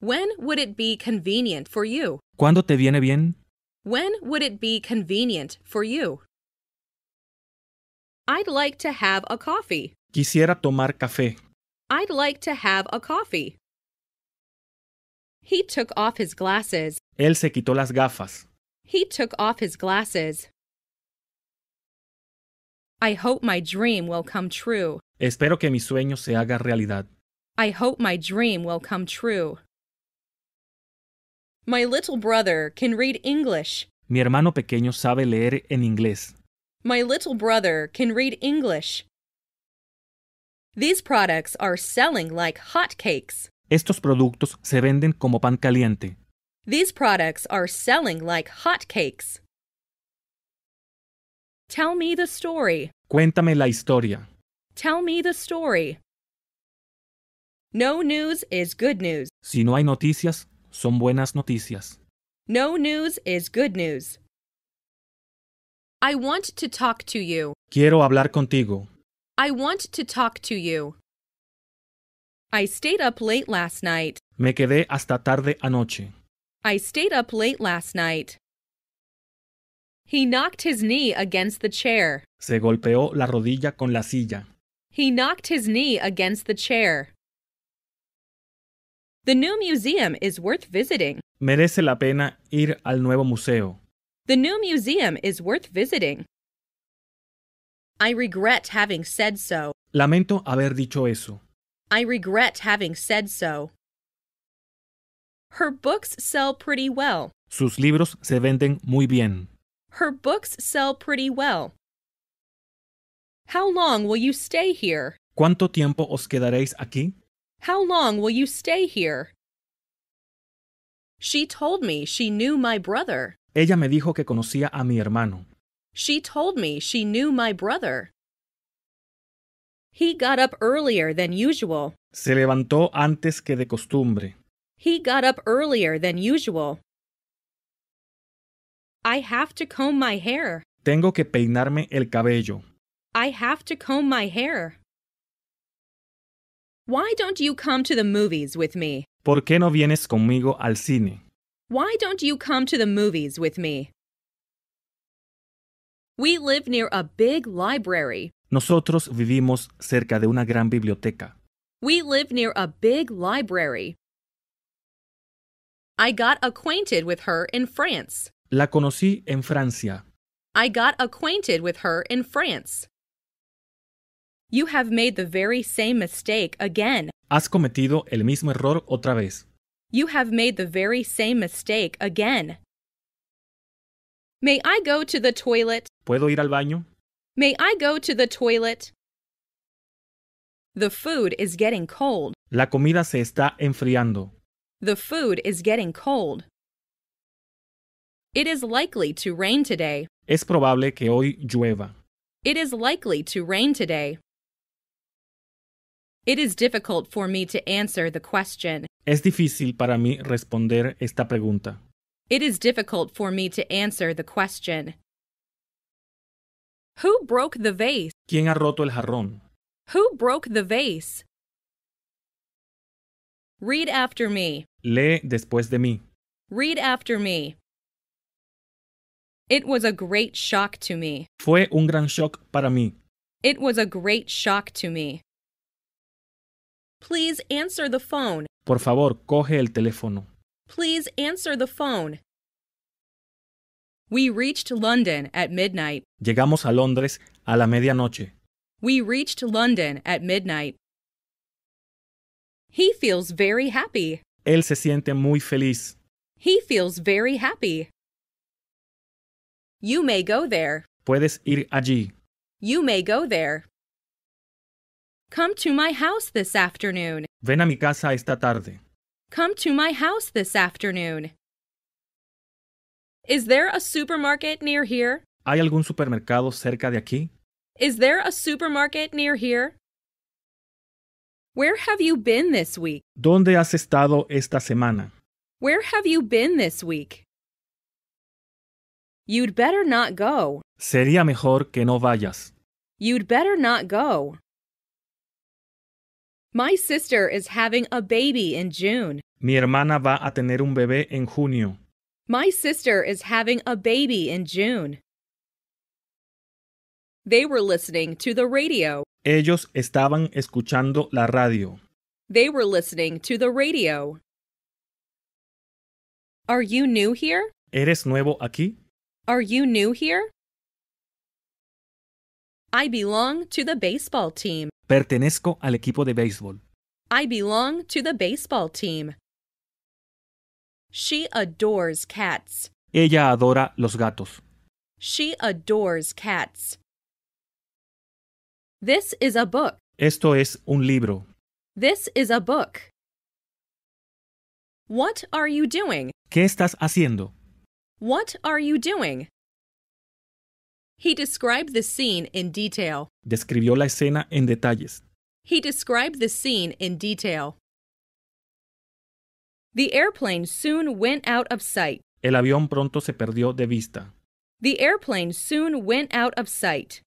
When would it be convenient for you? ¿Cuándo te viene bien? When would it be convenient for you? I'd like to have a coffee. Quisiera tomar café. I'd like to have a coffee. He took off his glasses. Él se quitó las gafas. He took off his glasses. I hope my dream will come true. Espero que mi sueño se haga realidad. I hope my dream will come true. My little brother can read English. Mi hermano pequeño sabe leer en inglés. My little brother can read English. These products are selling like hotcakes. Estos productos se venden como pan caliente. These products are selling like hotcakes. Tell me the story. Cuéntame la historia. Tell me the story. No news is good news. Si no hay noticias, son buenas noticias. No news is good news. I want to talk to you. Quiero hablar contigo. I want to talk to you. I stayed up late last night. Me quedé hasta tarde anoche. I stayed up late last night. He knocked his knee against the chair. Se golpeó la rodilla con la silla. He knocked his knee against the chair. The new museum is worth visiting. Merece la pena ir al nuevo museo. The new museum is worth visiting. I regret having said so. Lamento haber dicho eso. I regret having said so. Her books sell pretty well. Sus libros se venden muy bien. Her books sell pretty well. How long will you stay here? ¿Cuánto tiempo os quedaréis aquí? How long will you stay here? She told me she knew my brother. Ella me dijo que conocía a mi hermano. She told me she knew my brother. He got up earlier than usual. Se levantó antes que de costumbre. He got up earlier than usual. I have to comb my hair. Tengo que peinarme el cabello. I have to comb my hair. Why don't you come to the movies with me? ¿Por qué no vienes conmigo al cine? Why don't you come to the movies with me? We live near a big library. Nosotros vivimos cerca de una gran biblioteca. We live near a big library. I got acquainted with her in France. La conocí en Francia. I got acquainted with her in France. You have made the very same mistake again. Has cometido el mismo error otra vez. You have made the very same mistake again. May I go to the toilet? ¿Puedo ir al baño? May I go to the toilet? The food is getting cold. La comida se está enfriando. The food is getting cold. It is likely to rain today. Es probable que hoy llueva. It is likely to rain today. It is difficult for me to answer the question. Es difícil para mí responder esta pregunta. It is difficult for me to answer the question. Who broke the vase? ¿Quién ha roto el jarrón? Who broke the vase? Read after me. Lee después de mí. Read after me. It was a great shock to me. Fue un gran shock para mí. It was a great shock to me. Please answer the phone. Por favor, coge el teléfono. Please answer the phone. We reached London at midnight. Llegamos a Londres a la medianoche. We reached London at midnight. He feels very happy. Él se siente muy feliz. He feels very happy. You may go there. Puedes ir allí. You may go there. Come to my house this afternoon. Ven a mi casa esta tarde. Come to my house this afternoon. Is there a supermarket near here? ¿Hay algún supermercado cerca de aquí? Is there a supermarket near here? Where have you been this week? ¿Dónde has estado esta semana? Where have you been this week? You'd better not go. Sería mejor que no vayas. You'd better not go. My sister is having a baby in June. Mi hermana va a tener un bebé en junio. My sister is having a baby in June. They were listening to the radio. Ellos estaban escuchando la radio. They were listening to the radio. Are you new here? ¿Eres nuevo aquí? Are you new here? I belong to the baseball team. Pertenezco al equipo de béisbol. I belong to the baseball team. She adores cats. Ella adora los gatos. She adores cats. This is a book. Esto es un libro. This is a book. What are you doing? ¿Qué estás haciendo? What are you doing? He described the scene in detail. Describió la escena en detalles. He described the scene in detail. The airplane soon went out of sight. El avión pronto se perdió de vista. The airplane soon went out of sight.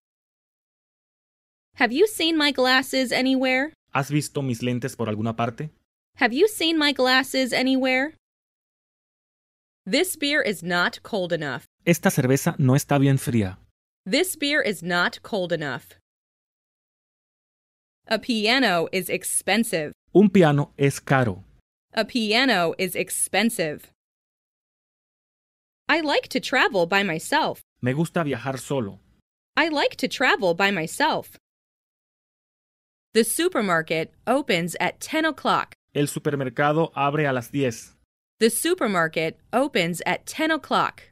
Have you seen my glasses anywhere? ¿Has visto mis lentes por alguna parte? Have you seen my glasses anywhere? This beer is not cold enough. Esta cerveza no está bien fría. This beer is not cold enough. A piano is expensive. Un piano es caro. A piano is expensive. I like to travel by myself. Me gusta viajar solo. I like to travel by myself. The supermarket opens at ten o'clock. El supermercado abre a las diez. The supermarket opens at ten o'clock.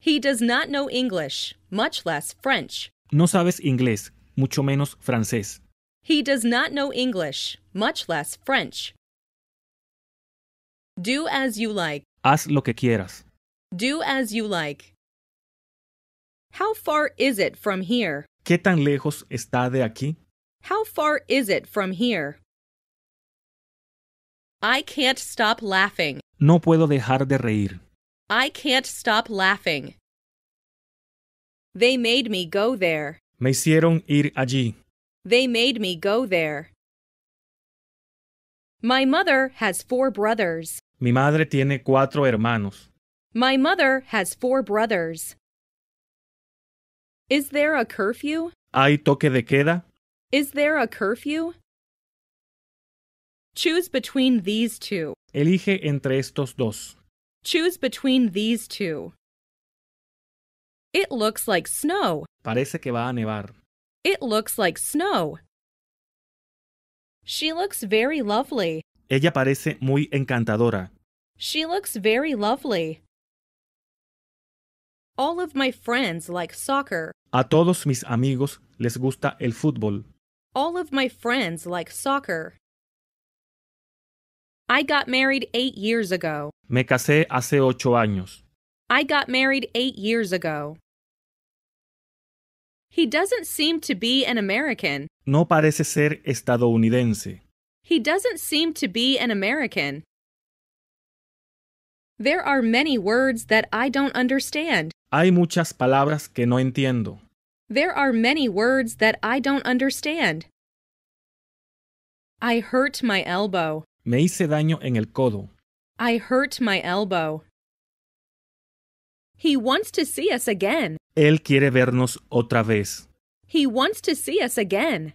He does not know English, much less French. No sabes inglés, mucho menos francés. He does not know English, much less French. Do as you like. Haz lo que quieras. Do as you like. How far is it from here? ¿Qué tan lejos está de aquí? How far is it from here? I can't stop laughing. No puedo dejar de reír. I can't stop laughing. They made me go there. Me hicieron ir allí. They made me go there. My mother has four brothers. Mi madre tiene cuatro hermanos. My mother has four brothers. Is there a curfew? ¿Hay toque de queda? Is there a curfew? Choose between these two. Elige entre estos dos. Choose between these two. It looks like snow. Parece que va a nevar. It looks like snow. She looks very lovely. Ella parece muy encantadora. She looks very lovely. All of my friends like soccer. A todos mis amigos les gusta el fútbol. All of my friends like soccer. I got married eight years ago. Me casé hace ocho años. I got married eight years ago. He doesn't seem to be an American. No parece ser estadounidense. He doesn't seem to be an American. There are many words that I don't understand. Hay muchas palabras que no entiendo. There are many words that I don't understand. I hurt my elbow. Me hice daño en el codo. I hurt my elbow. He wants to see us again. Él quiere vernos otra vez. He wants to see us again.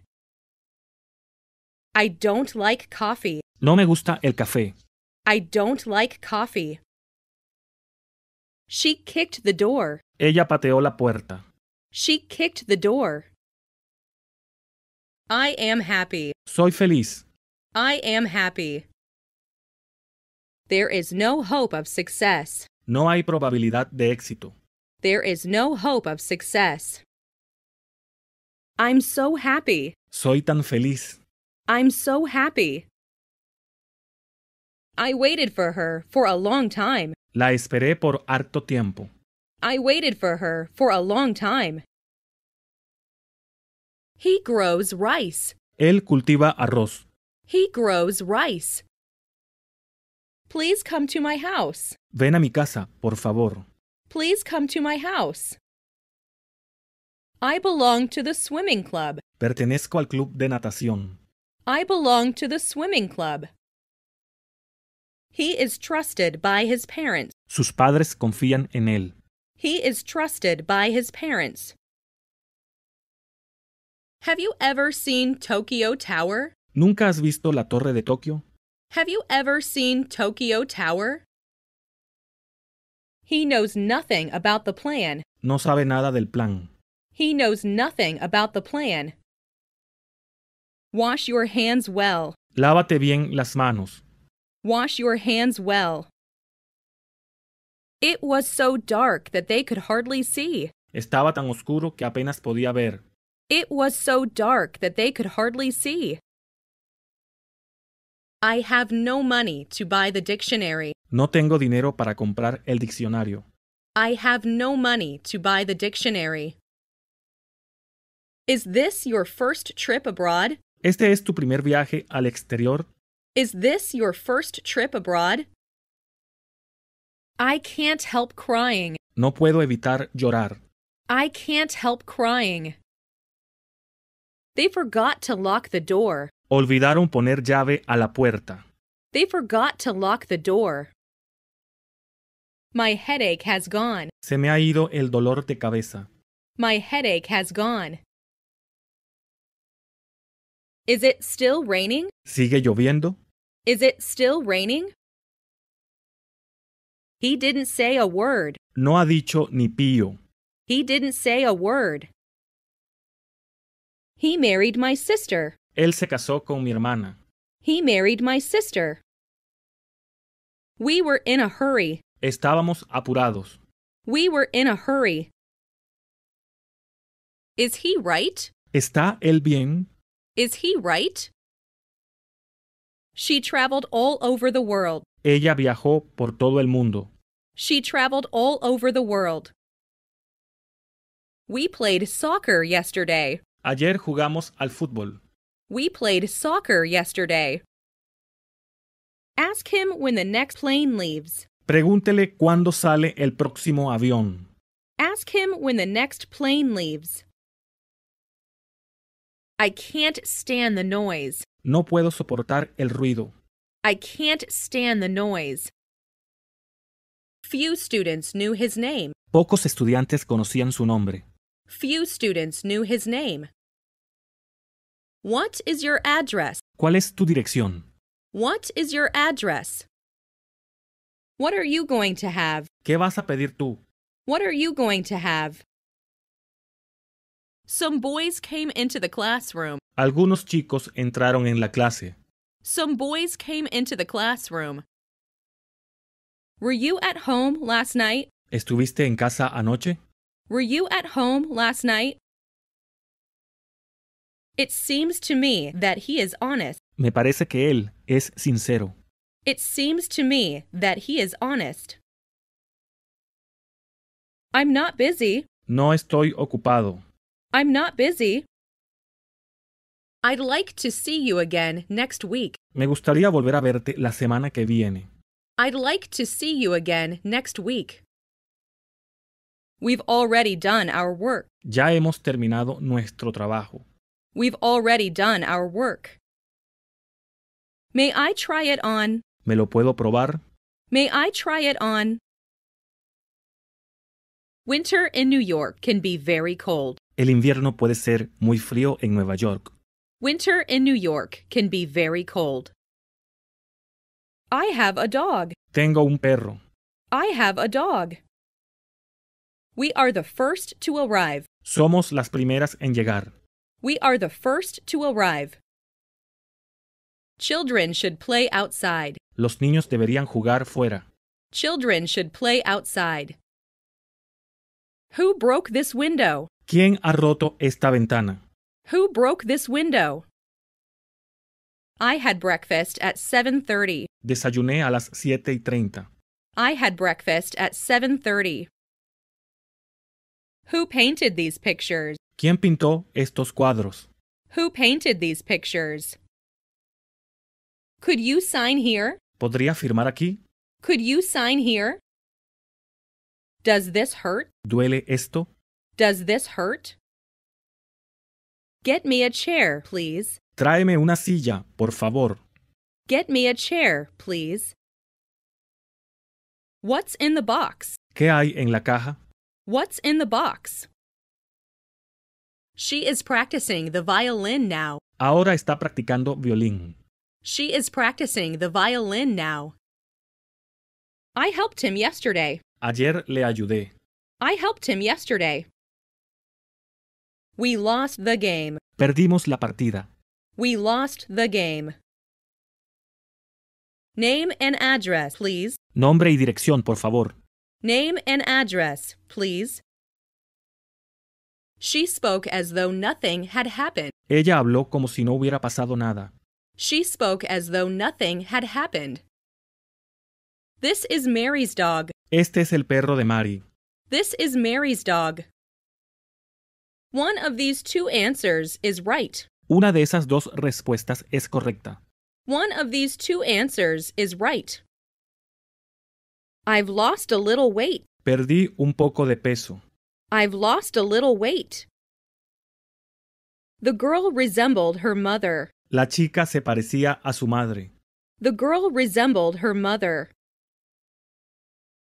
I don't like coffee. No me gusta el café. I don't like coffee. She kicked the door. Ella pateó la puerta. She kicked the door. I am happy. Soy feliz. I am happy. There is no hope of success. No hay probabilidad de éxito. There is no hope of success. I'm so happy. Soy tan feliz. I'm so happy. I waited for her for a long time. La esperé por harto tiempo. I waited for her for a long time. He grows rice. Él cultiva arroz. He grows rice. Please come to my house. Ven a mi casa, por favor. Please come to my house. I belong to the swimming club. Pertenezco al club de natación. I belong to the swimming club. He is trusted by his parents. Sus padres confían en él. He is trusted by his parents. Have you ever seen Tokyo Tower? ¿Nunca has visto la Torre de Tokio? Have you ever seen Tokyo Tower? He knows nothing about the plan. No sabe nada del plan. He knows nothing about the plan. Wash your hands well. Lávate bien las manos. Wash your hands well. It was so dark that they could hardly see. Estaba tan oscuro que apenas podía ver. It was so dark that they could hardly see. I have no money to buy the dictionary. No tengo dinero para comprar el diccionario. I have no money to buy the dictionary. Is this your first trip abroad? ¿Este es tu primer viaje al exterior? Is this your first trip abroad? I can't help crying. No puedo evitar llorar. I can't help crying. They forgot to lock the door. Olvidaron poner llave a la puerta. They forgot to lock the door. My headache has gone. Se me ha ido el dolor de cabeza. My headache has gone. Is it still raining? ¿Sigue lloviendo? Is it still raining? He didn't say a word. No ha dicho ni pío. He didn't say a word. He married my sister. Él se casó con mi hermana. He married my sister. We were in a hurry. Estábamos apurados. We were in a hurry. Is he right? ¿Está él bien? Is he right? She traveled all over the world. Ella viajó por todo el mundo. She traveled all over the world. We played soccer yesterday. Ayer jugamos al fútbol. We played soccer yesterday. Ask him when the next plane leaves. Pregúntele cuándo sale el próximo avión. Ask him when the next plane leaves. I can't stand the noise. No puedo soportar el ruido. I can't stand the noise. Few students knew his name. Pocos estudiantes conocían su nombre. Few students knew his name. What is your address? ¿Cuál es tu dirección? What is your address? What are you going to have? ¿Qué vas a pedir tú? What are you going to have? Some boys came into the classroom. Algunos chicos entraron en la clase. Some boys came into the classroom. Were you at home last night? ¿Estuviste en casa anoche? Were you at home last night? It seems to me that he is honest. Me parece que él es sincero. It seems to me that he is honest. I'm not busy. No estoy ocupado. I'm not busy. I'd like to see you again next week. Me gustaría volver a verte la semana que viene. I'd like to see you again next week. We've already done our work. Ya hemos terminado nuestro trabajo. We've already done our work. May I try it on? ¿Me lo puedo probar? May I try it on? Winter in New York can be very cold. El invierno puede ser muy frío en Nueva York. Winter in New York can be very cold. I have a dog. Tengo un perro. I have a dog. We are the first to arrive. Somos las primeras en llegar. We are the first to arrive. Children should play outside. Los niños deberían jugar fuera. Children should play outside. Who broke this window? ¿Quién ha roto esta ventana? Who broke this window? I had breakfast at seven thirty. Desayuné a las siete y treinta. I had breakfast at seven thirty. Who painted these pictures? ¿Quién pintó estos cuadros? Who painted these pictures? Could you sign here? ¿Podría firmar aquí? Could you sign here? Does this hurt? ¿Duele esto? Does this hurt? Get me a chair, please. Tráeme una silla, por favor. Get me a chair, please. What's in the box? ¿Qué hay en la caja? What's in the box? She is practicing the violin now. Ahora está practicando violín. She is practicing the violin now. I helped him yesterday. Ayer le ayudé. I helped him yesterday. We lost the game. Perdimos la partida. We lost the game. Name and address, please. Nombre y dirección, por favor. Name and address, please. She spoke as though nothing had happened. Ella habló como si no hubiera pasado nada. She spoke as though nothing had happened. This is Mary's dog. Este es el perro de Mary. This is Mary's dog. One of these two answers is right. Una de esas dos respuestas es correcta. One of these two answers is right. I've lost a little weight. Perdí un poco de peso. I've lost a little weight. The girl resembled her mother. La chica se parecía a su madre. The girl resembled her mother.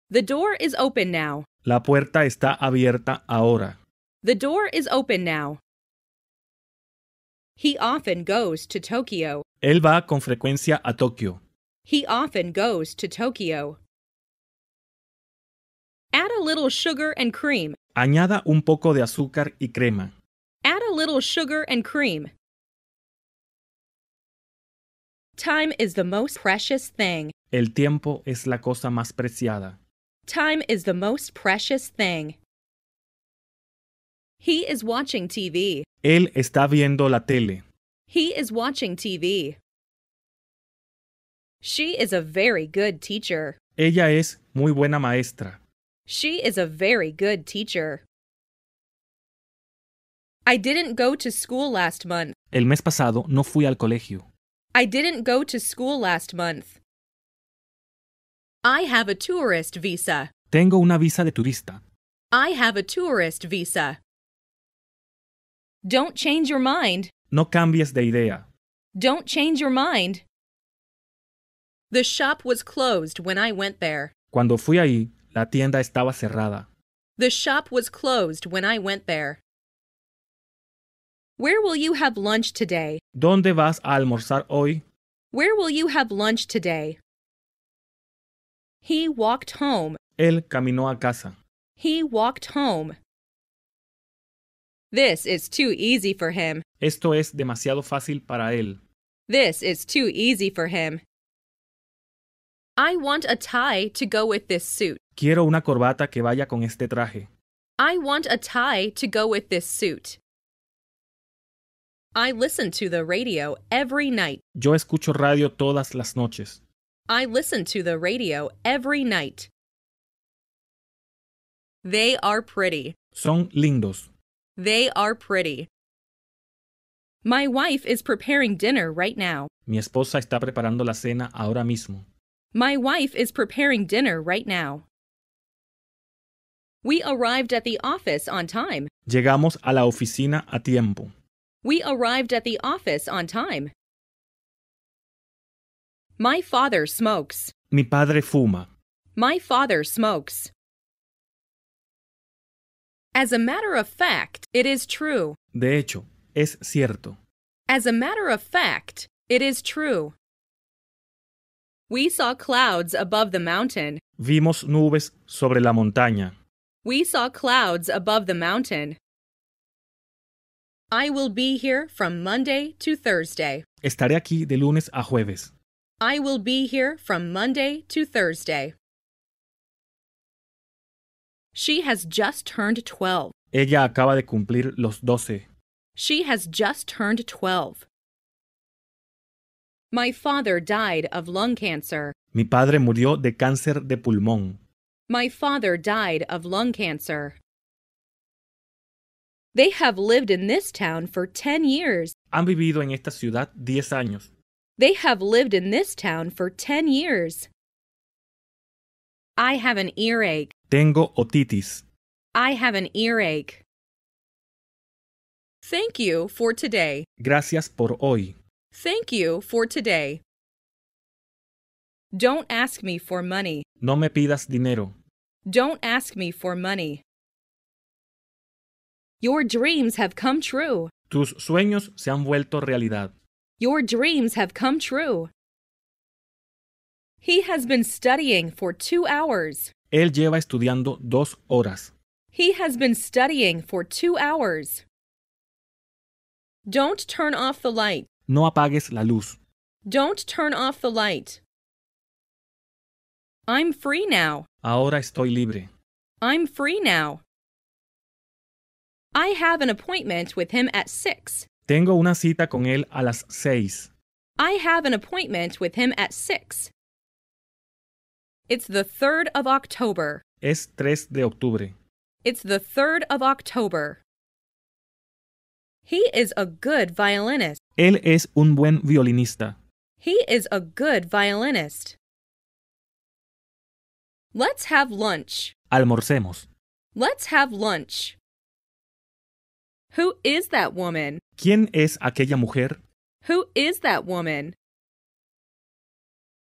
The door is open now. La puerta está abierta ahora. The door is open now. He often goes to Tokyo. Él va con frecuencia a Tokio. He often goes to Tokyo. Add a little sugar and cream. Añada un poco de azúcar y crema. Add a little sugar and cream. Time is the most precious thing. El tiempo es la cosa más preciada. Time is the most precious thing. He is watching T V. Él está viendo la tele. He is watching T V. She is a very good teacher. Ella es muy buena maestra. She is a very good teacher. I didn't go to school last month. El mes pasado no fui al colegio. I didn't go to school last month. I have a tourist visa. Tengo una visa de turista. I have a tourist visa. Don't change your mind. No cambies de idea. Don't change your mind. The shop was closed when I went there. Cuando fui ahí, la tienda estaba cerrada. The shop was closed when I went there. Where will you have lunch today? ¿Dónde vas a almorzar hoy? Where will you have lunch today? He walked home. Él caminó a casa. He walked home. This is too easy for him. Esto es demasiado fácil para él. This is too easy for him. I want a tie to go with this suit. Quiero una corbata que vaya con este traje. I want a tie to go with this suit. I listen to the radio every night. Yo escucho radio todas las noches. I listen to the radio every night. They are pretty. Son lindos. They are pretty. My wife is preparing dinner right now. Mi esposa está preparando la cena ahora mismo. My wife is preparing dinner right now. We arrived at the office on time. Llegamos a la oficina a tiempo. We arrived at the office on time. My father smokes. Mi padre fuma. My father smokes. As a matter of fact, it is true. De hecho, es cierto. As a matter of fact, it is true. We saw clouds above the mountain. Vimos nubes sobre la montaña. We saw clouds above the mountain. I will be here from Monday to Thursday. Estaré aquí de lunes a jueves. I will be here from Monday to Thursday. She has just turned twelve. Ella acaba de cumplir los doce. She has just turned twelve. My father died of lung cancer. Mi padre murió de cáncer de pulmón. My father died of lung cancer. They have lived in this town for ten years. Han vivido en esta ciudad diez años. They have lived in this town for ten years. I have an earache. Tengo otitis. I have an earache. Thank you for today. Gracias por hoy. Thank you for today. Don't ask me for money. No me pidas dinero. Don't ask me for money. Your dreams have come true. Tus sueños se han vuelto realidad. Your dreams have come true. He has been studying for two hours. Él lleva estudiando dos horas. He has been studying for two hours. Don't turn off the light. No apagues la luz. Don't turn off the light. I'm free now. Ahora estoy libre. I'm free now. I have an appointment with him at six. Tengo una cita con él a las seis. I have an appointment with him at six. It's the third of October. Es tres de octubre. It's the third of October. He is a good violinist. Él es un buen violinista. He is a good violinist. Let's have lunch. Almorcemos. Let's have lunch. Who is that woman? ¿Quién es aquella mujer? Who is that woman?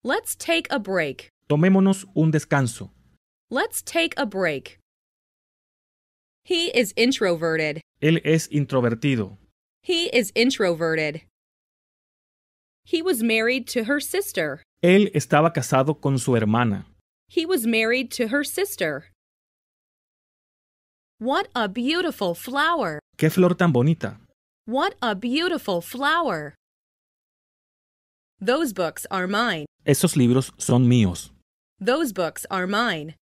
Let's take a break. Tomémonos un descanso. Let's take a break. He is introverted. Él es introvertido. He is introverted. He was married to her sister. Él estaba casado con su hermana. He was married to her sister. What a beautiful flower. Qué flor tan bonita. What a beautiful flower. Those books are mine. Esos libros son míos. Those books are mine.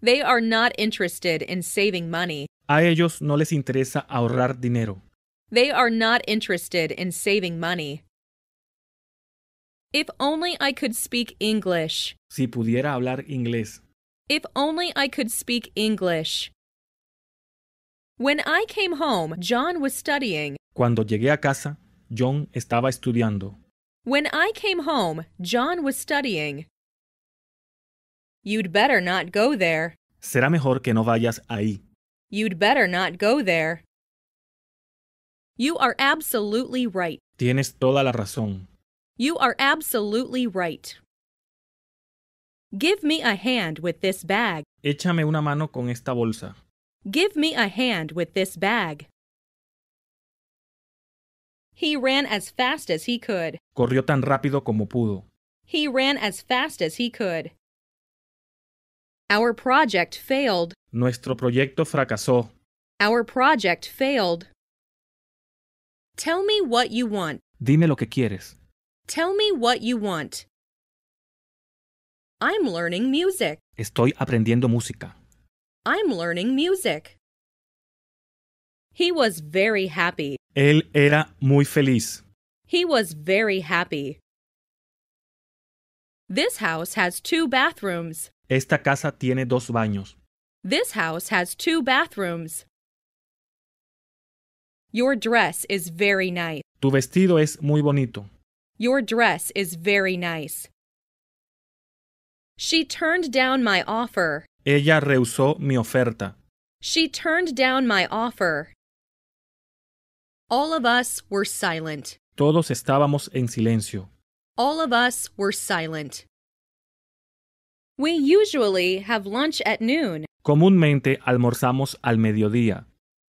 They are not interested in saving money. A ellos no les interesa ahorrar dinero. They are not interested in saving money. If only I could speak English. Si pudiera hablar inglés. If only I could speak English. When I came home, John was studying. Cuando llegué a casa, John estaba estudiando. When I came home, John was studying. You'd better not go there. Será mejor que no vayas ahí. You'd better not go there. You are absolutely right. Tienes toda la razón. You are absolutely right. Give me a hand with this bag. Échame una mano con esta bolsa. Give me a hand with this bag. He ran as fast as he could. Corrió tan rápido como pudo. He ran as fast as he could. Our project failed. Nuestro proyecto fracasó. Our project failed. Tell me what you want. Dime lo que quieres. Tell me what you want. I'm learning music. Estoy aprendiendo música. I'm learning music. He was very happy. Él era muy feliz. He was very happy. This house has two bathrooms. Esta casa tiene dos baños. This house has two bathrooms. Your dress is very nice. Tu vestido es muy bonito. Your dress is very nice. She turned down my offer. Ella rehusó mi oferta. She turned down my offer. All of us were silent. Todos estábamos en silencio. All of us were silent. We usually have lunch at noon. Comúnmente almorzamos al mediodía.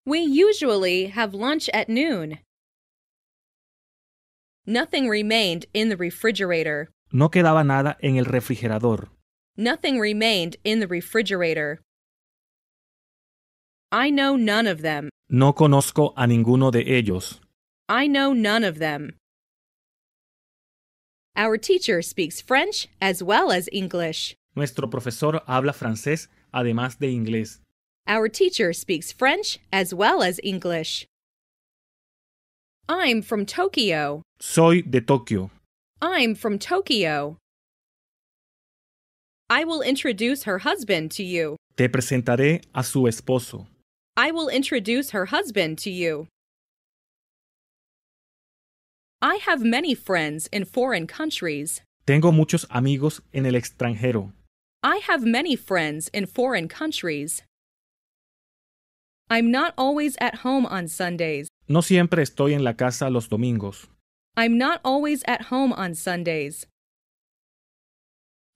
We usually have lunch at noon. Nothing remained in the refrigerator. No quedaba nada en el refrigerador. Nothing remained in the refrigerator. I know none of them. No conozco a ninguno de ellos. I know none of them. Our teacher speaks French as well as English. Nuestro profesor habla francés además de inglés. Our teacher speaks French as well as English. I'm from Tokyo. Soy de Tokio. I'm from Tokyo. I will introduce her husband to you. Te presentaré a su esposo. I will introduce her husband to you. I have many friends in foreign countries. Tengo muchos amigos en el extranjero. I have many friends in foreign countries. I'm not always at home on Sundays. No siempre estoy en la casa los domingos. I'm not always at home on Sundays.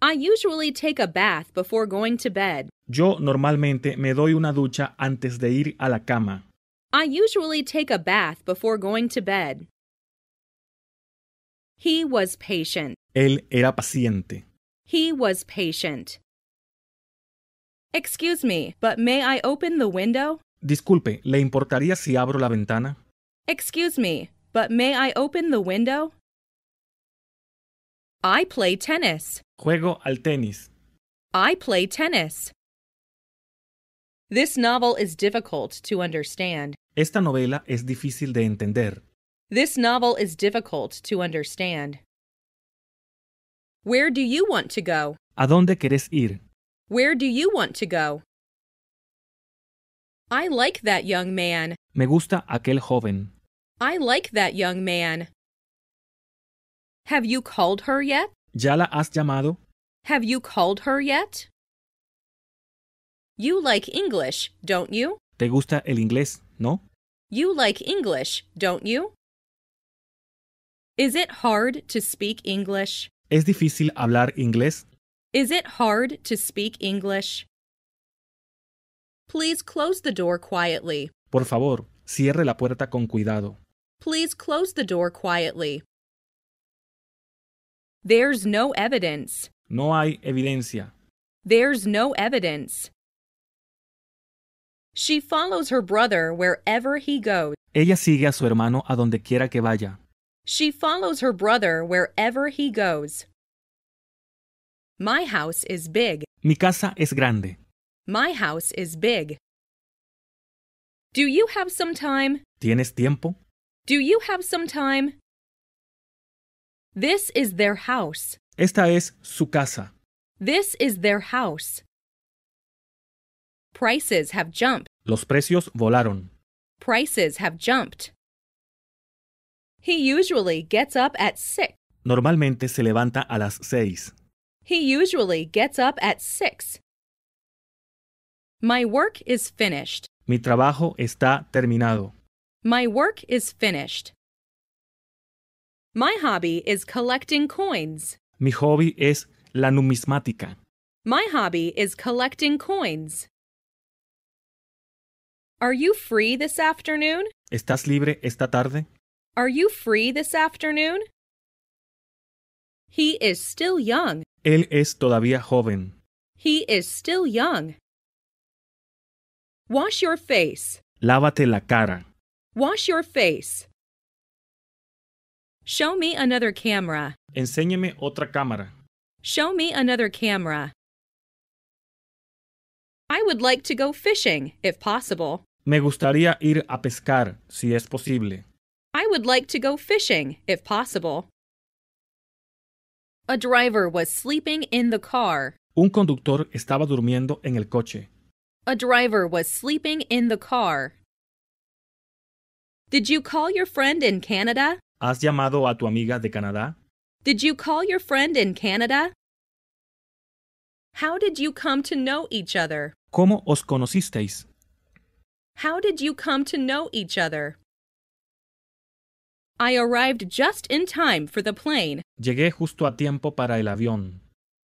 I usually take a bath before going to bed. Yo normalmente me doy una ducha antes de ir a la cama. I usually take a bath before going to bed. He was patient. Él era paciente. He was patient. Excuse me, but may I open the window? Disculpe, ¿le importaría si abro la ventana? Excuse me, but may I open the window? I play tennis. Juego al tenis. I play tennis. This novel is difficult to understand. Esta novela es difícil de entender. This novel is difficult to understand. Where do you want to go? ¿A dónde quieres ir? Where do you want to go? I like that young man. Me gusta aquel joven. I like that young man. Have you called her yet? ¿Ya la has llamado? Have you called her yet? You like English, don't you? ¿Te gusta el inglés, no? You like English, don't you? Is it hard to speak English? ¿Es difícil hablar inglés? Is it hard to speak English? Please close the door quietly. Por favor, cierre la puerta con cuidado. Please close the door quietly. There's no evidence. No hay evidencia. There's no evidence. She follows her brother wherever he goes. Ella sigue a su hermano a donde quiera que vaya. She follows her brother wherever he goes. My house is big. Mi casa es grande. My house is big. Do you have some time? ¿Tienes tiempo? Do you have some time? This is their house. Esta es su casa. This is their house. Prices have jumped. Los precios volaron. Prices have jumped. He usually gets up at six. Normalmente se levanta a las seis. He usually gets up at six. My work is finished. Mi trabajo está terminado. My work is finished. My hobby is collecting coins. Mi hobby es la numismática. My hobby is collecting coins. Are you free this afternoon? ¿Estás libre esta tarde? Are you free this afternoon? He is still young. Él es todavía joven. He is still young. Wash your face. Lávate la cara. Wash your face. Show me another camera. Enséñeme otra cámara. Show me another camera. I would like to go fishing, if possible. Me gustaría ir a pescar, si es posible. I would like to go fishing, if possible. A driver was sleeping in the car. Un conductor estaba durmiendo en el coche. A driver was sleeping in the car. Did you call your friend in Canada? ¿Has llamado a tu amiga de Canadá? Did you call your friend in Canada? How did you come to know each other? ¿Cómo os conocisteis? How did you come to know each other? I arrived just in time for the plane. Llegué justo a tiempo para el avión.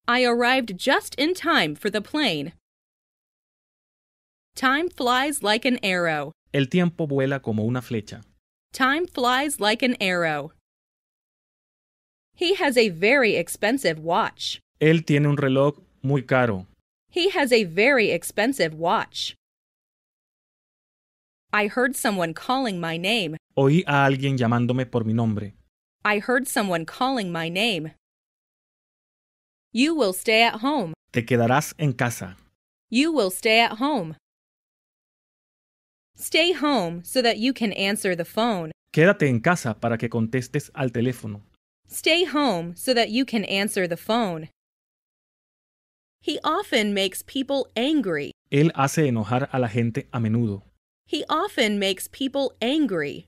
I arrived just in time for the plane. Time flies like an arrow. El tiempo vuela como una flecha. Time flies like an arrow. He has a very expensive watch. Él tiene un reloj muy caro. He has a very expensive watch. I heard someone calling my name. Oí a alguien llamándome por mi nombre. I heard someone calling my name. You will stay at home. Te quedarás en casa. You will stay at home. Stay home so that you can answer the phone. Quédate en casa para que contestes al teléfono. Stay home so that you can answer the phone. He often makes people angry. Él hace enojar a la gente a menudo. He often makes people angry.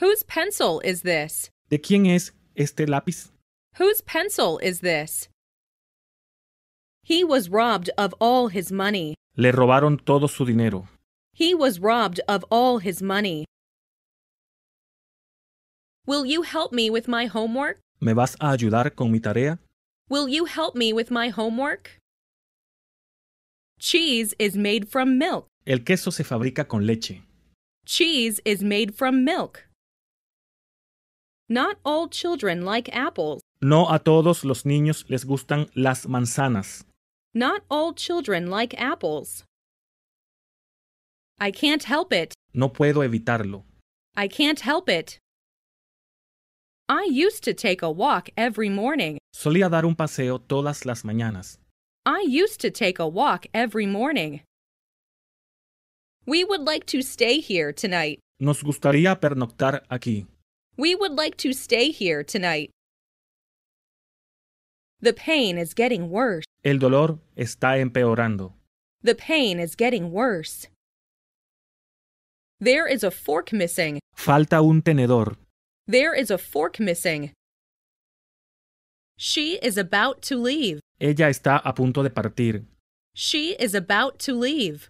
Whose pencil is this? ¿De quién es este lápiz? Whose pencil is this? He was robbed of all his money. Le robaron todo su dinero. He was robbed of all his money. Will you help me with my homework? ¿Me vas a ayudar con mi tarea? Will you help me with my homework? Cheese is made from milk. El queso se fabrica con leche. Cheese is made from milk. Not all children like apples. No a todos los niños les gustan las manzanas. Not all children like apples. I can't help it. No puedo evitarlo. I can't help it. I used to take a walk every morning. Solía dar un paseo todas las mañanas. I used to take a walk every morning. We would like to stay here tonight. Nos gustaría pernoctar aquí. We would like to stay here tonight. The pain is getting worse. El dolor está empeorando. The pain is getting worse. There is a fork missing. Falta un tenedor. There is a fork missing. She is about to leave. Ella está a punto de partir. She is about to leave.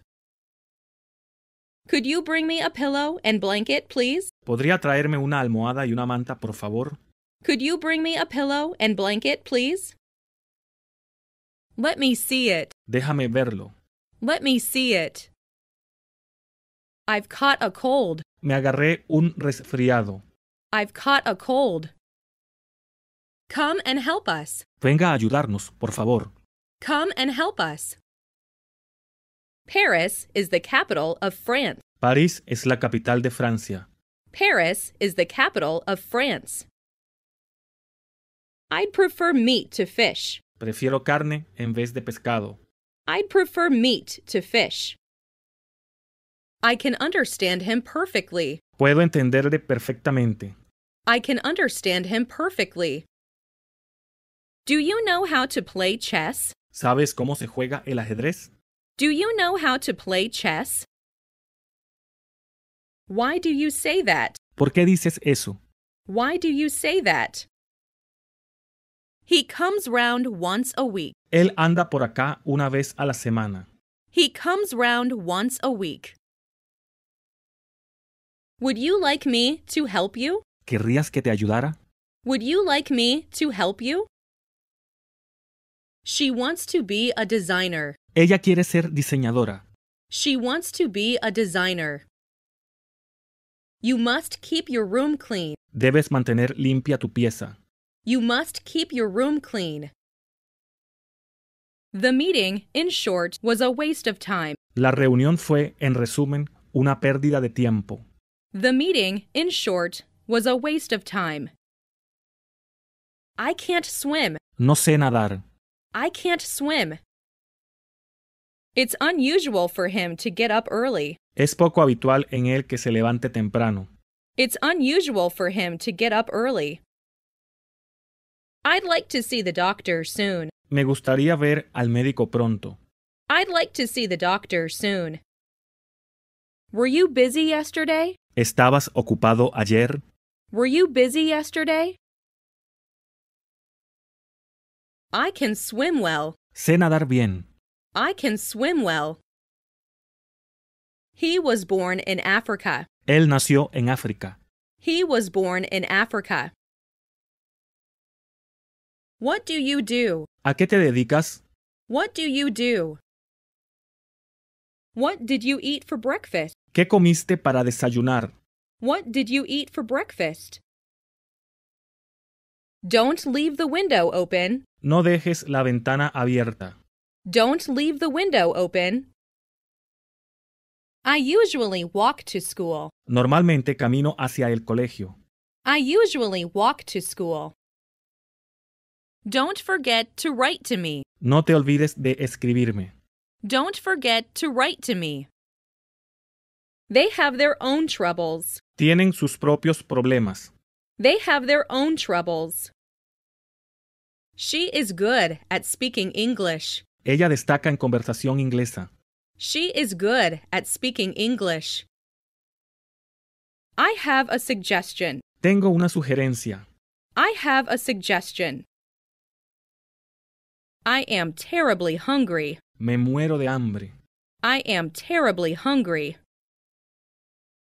Could you bring me a pillow and blanket, please? ¿Podría traerme una almohada y una manta, por favor? Could you bring me a pillow and blanket, please? Let me see it. Déjame verlo. Let me see it. I've caught a cold. Me agarré un resfriado. I've caught a cold. Come and help us. Venga a ayudarnos, por favor. Come and help us. Paris is the capital of France. París es la capital de Francia. Paris is the capital of France. I'd prefer meat to fish. Prefiero carne en vez de pescado. I'd prefer meat to fish. I can understand him perfectly. Puedo entenderle perfectamente. I can understand him perfectly. Do you know how to play chess? ¿Sabes cómo se juega el ajedrez? Do you know how to play chess? Why do you say that? ¿Por qué dices eso? Why do you say that? He comes round once a week. Él anda por acá una vez a la semana. He comes round once a week. Would you like me to help you? ¿Querrías que te ayudara? Would you like me to help you? She wants to be a designer. Ella quiere ser diseñadora. She wants to be a designer. You must keep your room clean. Debes mantener limpia tu pieza. You must keep your room clean. The meeting, in short, was a waste of time. La reunión fue, en resumen, una pérdida de tiempo. The meeting, in short, was a waste of time. I can't swim. No sé nadar. I can't swim. It's unusual for him to get up early. Es poco habitual en él que se levante temprano. It's unusual for him to get up early. I'd like to see the doctor soon. Me gustaría ver al médico pronto. I'd like to see the doctor soon. Were you busy yesterday? ¿Estabas ocupado ayer? Were you busy yesterday? I can swim well. Sé nadar bien. I can swim well. He was born in Africa. Él nació en África. He was born in Africa. What do you do? ¿A qué te dedicas? What do you do? What did you eat for breakfast? ¿Qué comiste para desayunar? What did you eat for breakfast? Don't leave the window open. No dejes la ventana abierta. Don't leave the window open. I usually walk to school. Normalmente camino hacia el colegio. I usually walk to school. Don't forget to write to me. No te olvides de escribirme. Don't forget to write to me. They have their own troubles. Tienen sus propios problemas. They have their own troubles. She is good at speaking English. Ella destaca en conversación inglesa. She is good at speaking English. I have a suggestion. Tengo una sugerencia. I have a suggestion. I am terribly hungry. Me muero de hambre. I am terribly hungry.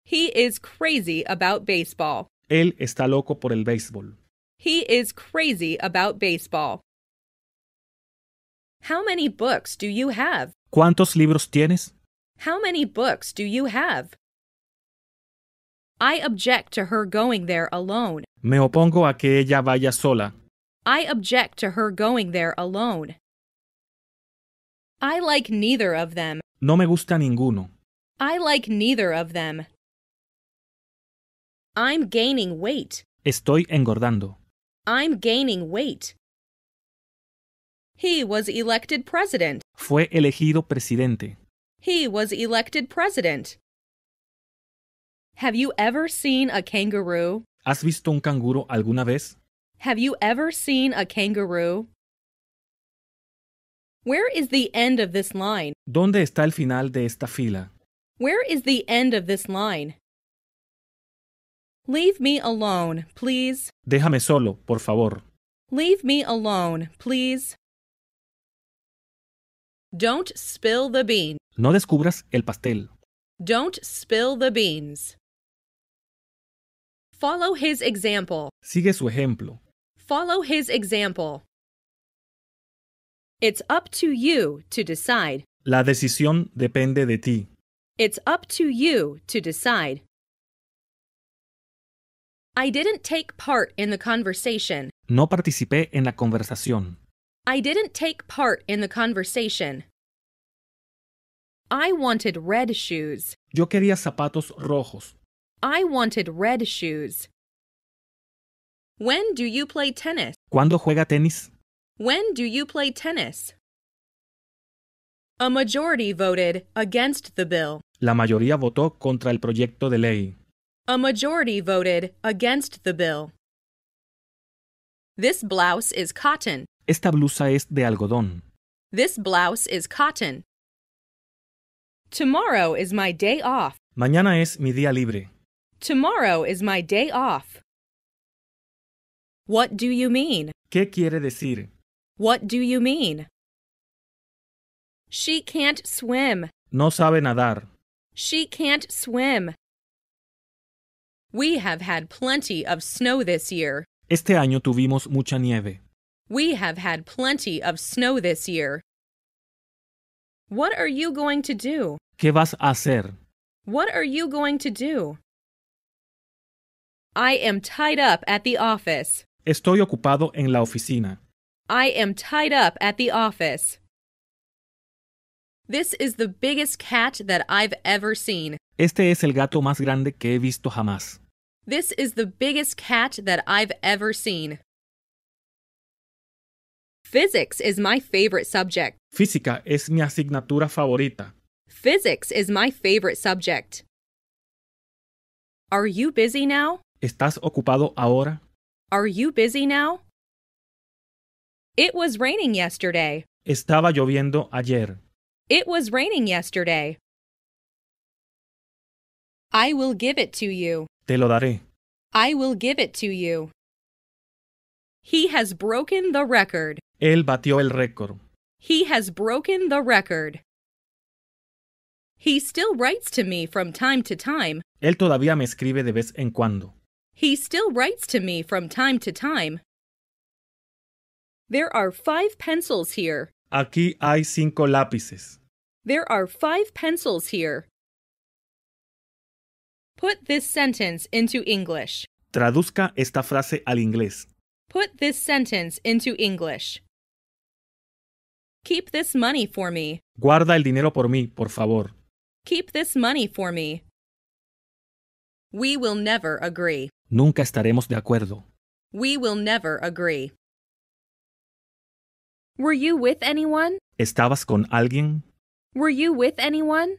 He is crazy about baseball. Él está loco por el béisbol. He is crazy about baseball. How many books do you have? ¿Cuántos libros tienes? How many books do you have? I object to her going there alone. Me opongo a que ella vaya sola. I object to her going there alone. I like neither of them. No me gusta ninguno. I like neither of them. I'm gaining weight. Estoy engordando. I'm gaining weight. He was elected president. Fue elegido presidente. He was elected president. Have you ever seen a kangaroo? ¿Has visto un canguro alguna vez? Have you ever seen a kangaroo? Where is the end of this line? ¿Dónde está el final de esta fila? Where is the end of this line? Leave me alone, please. Déjame solo, por favor. Leave me alone, please. Don't spill the beans. No descubras el pastel. Don't spill the beans. Follow his example. Sigue su ejemplo. Follow his example. It's up to you to decide. La decisión depende de ti. It's up to you to decide. I didn't take part in the conversation. No participé en la conversación. I didn't take part in the conversation. I wanted red shoes. Yo quería zapatos rojos. I wanted red shoes. When do you play tennis? ¿Cuándo juega tenis? When do you play tennis? A majority voted against the bill. La mayoría votó contra el proyecto de ley. A majority voted against the bill. This blouse is cotton. Esta blusa es de algodón. This blouse is cotton. Tomorrow is my day off. Mañana es mi día libre. Tomorrow is my day off. What do you mean? ¿Qué quiere decir? What do you mean? She can't swim. No sabe nadar. She can't swim. We have had plenty of snow this year. Este año tuvimos mucha nieve. We have had plenty of snow this year. What are you going to do? ¿Qué vas a hacer? What are you going to do? I am tied up at the office. Estoy ocupado en la oficina. I am tied up at the office. This is the biggest cat that I've ever seen. Este es el gato más grande que he visto jamás. This is the biggest cat that I've ever seen. Physics is my favorite subject. Física es mi asignatura favorita. Physics is my favorite subject. Are you busy now? ¿Estás ocupado ahora? Are you busy now? It was raining yesterday. Estaba lloviendo ayer. It was raining yesterday. I will give it to you. Te lo daré. I will give it to you. He has broken the record. Él batió el récord. He has broken the record. He still writes to me from time to time. Él todavía me escribe de vez en cuando. He still writes to me from time to time. There are five pencils here. Aquí hay cinco lápices. There are five pencils here. Put this sentence into English. Traduzca esta frase al inglés. Put this sentence into English. Keep this money for me. Guarda el dinero por mí, por favor. Keep this money for me. We will never agree. Nunca estaremos de acuerdo. We will never agree. Were you with anyone? ¿Estabas con alguien? Were you with anyone?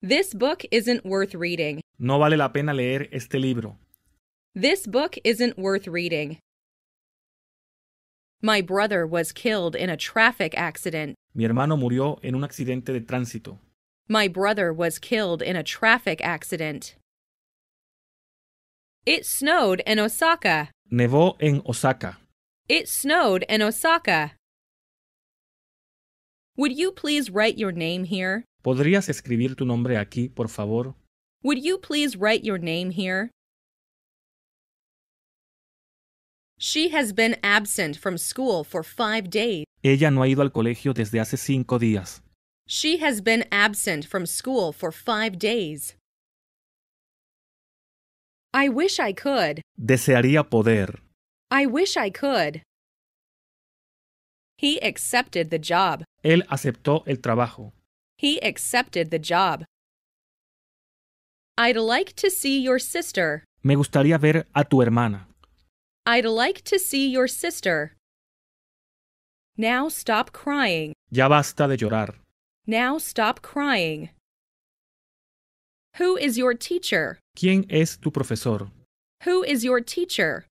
This book isn't worth reading. No vale la pena leer este libro. This book isn't worth reading. My brother was killed in a traffic accident. Mi hermano murió en un accidente de tránsito. My brother was killed in a traffic accident. It snowed in Osaka. Nevó en Osaka. It snowed in Osaka. Would you please write your name here? ¿Podrías escribir tu nombre aquí, por favor? Would you please write your name here? She has been absent from school for five days. Ella no ha ido al colegio desde hace cinco días. She has been absent from school for five days. I wish I could. Desearía poder. I wish I could. He accepted the job. Él aceptó el trabajo. He accepted the job. I'd like to see your sister. Me gustaría ver a tu hermana. I'd like to see your sister. Now stop crying. Ya basta de llorar. Now stop crying. Who is your teacher? ¿Quién es tu profesor? Who is your teacher?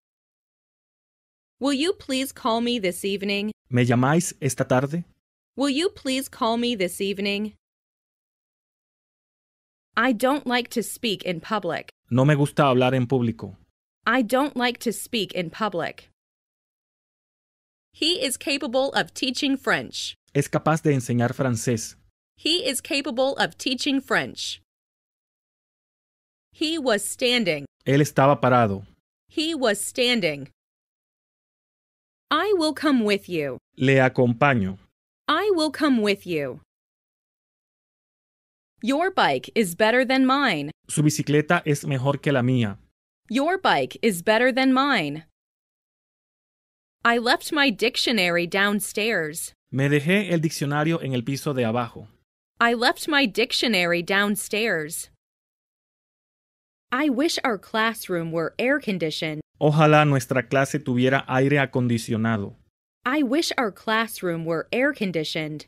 Will you please call me this evening? ¿Me llamáis esta tarde? Will you please call me this evening? I don't like to speak in public. No me gusta hablar en público. I don't like to speak in public. He is capable of teaching French. Es capaz de enseñar francés. He is capable of teaching French. He was standing. Él estaba parado. He was standing. I will come with you. Le acompaño. I will come with you. Your bike is better than mine. Su bicicleta es mejor que la mía. Your bike is better than mine. I left my dictionary downstairs. Me dejé el diccionario en el piso de abajo. I left my dictionary downstairs. I wish our classroom were air-conditioned. Ojalá nuestra clase tuviera aire acondicionado. I wish our classroom were air-conditioned.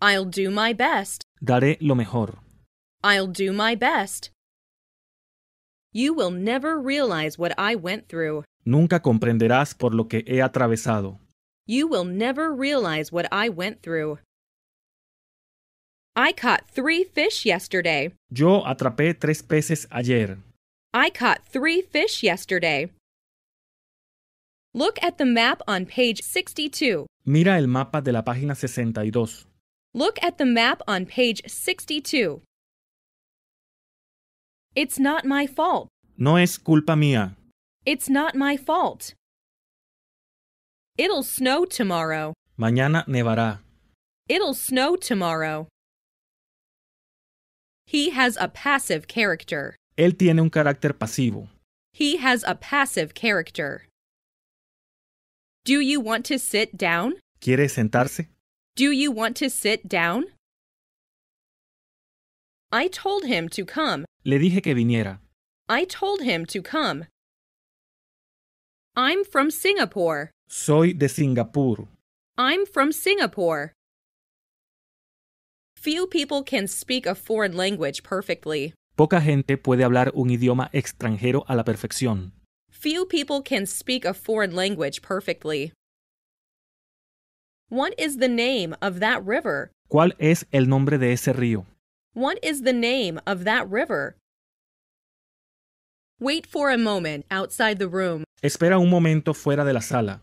I'll do my best. Daré lo mejor. I'll do my best. You will never realize what I went through. Nunca comprenderás por lo que he atravesado. You will never realize what I went through. I caught three fish yesterday. Yo atrapé tres peces ayer. I caught three fish yesterday. Look at the map on page sixty-two. Mira el mapa de la página sesenta y dos. Look at the map on page sixty-two. It's not my fault. No es culpa mía. It's not my fault. It'll snow tomorrow. Mañana nevará. It'll snow tomorrow. He has a passive character. Él tiene un carácter pasivo. He has a passive character. Do you want to sit down? ¿Quiere sentarse? Do you want to sit down? I told him to come. Le dije que viniera. I told him to come. I'm from Singapore. Soy de Singapur. I'm from Singapore. Few people can speak a foreign language perfectly. Poca gente puede hablar un idioma extranjero a la perfección. Few people can speak a foreign language perfectly. What is the name of that river? ¿Cuál es el nombre de ese río? What is the name of that river? Wait for a moment outside the room. Espera un momento fuera de la sala.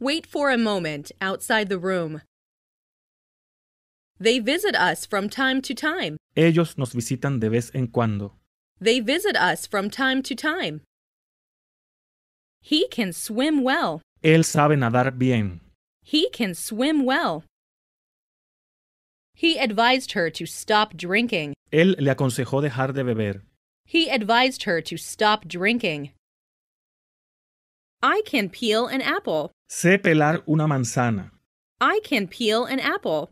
Wait for a moment outside the room. They visit us from time to time. Ellos nos visitan de vez en cuando. They visit us from time to time. He can swim well. Él sabe nadar bien. He can swim well. He advised her to stop drinking. Él le aconsejó dejar de beber. He advised her to stop drinking. I can peel an apple. Sé pelar una manzana. I can peel an apple.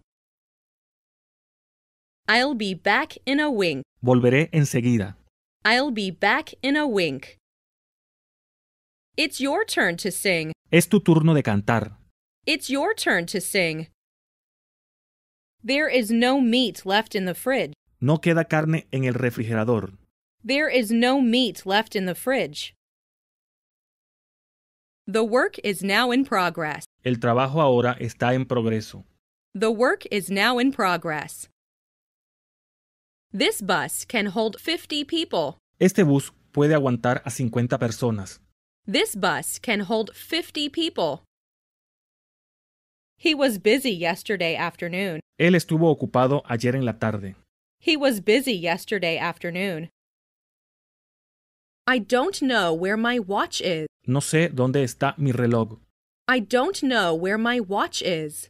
I'll be back in a wink. Volveré enseguida. I'll be back in a wink. It's your turn to sing. Es tu turno de cantar. It's your turn to sing. There is no meat left in the fridge. No queda carne en el refrigerador. There is no meat left in the fridge. The work is now in progress. El trabajo ahora está en progreso. The work is now in progress. This bus can hold fifty people. Este bus puede aguantar a cincuenta personas. This bus can hold fifty people. He was busy yesterday afternoon. Él estuvo ocupado ayer en la tarde. He was busy yesterday afternoon. I don't know where my watch is. No sé dónde está mi reloj. I don't know where my watch is.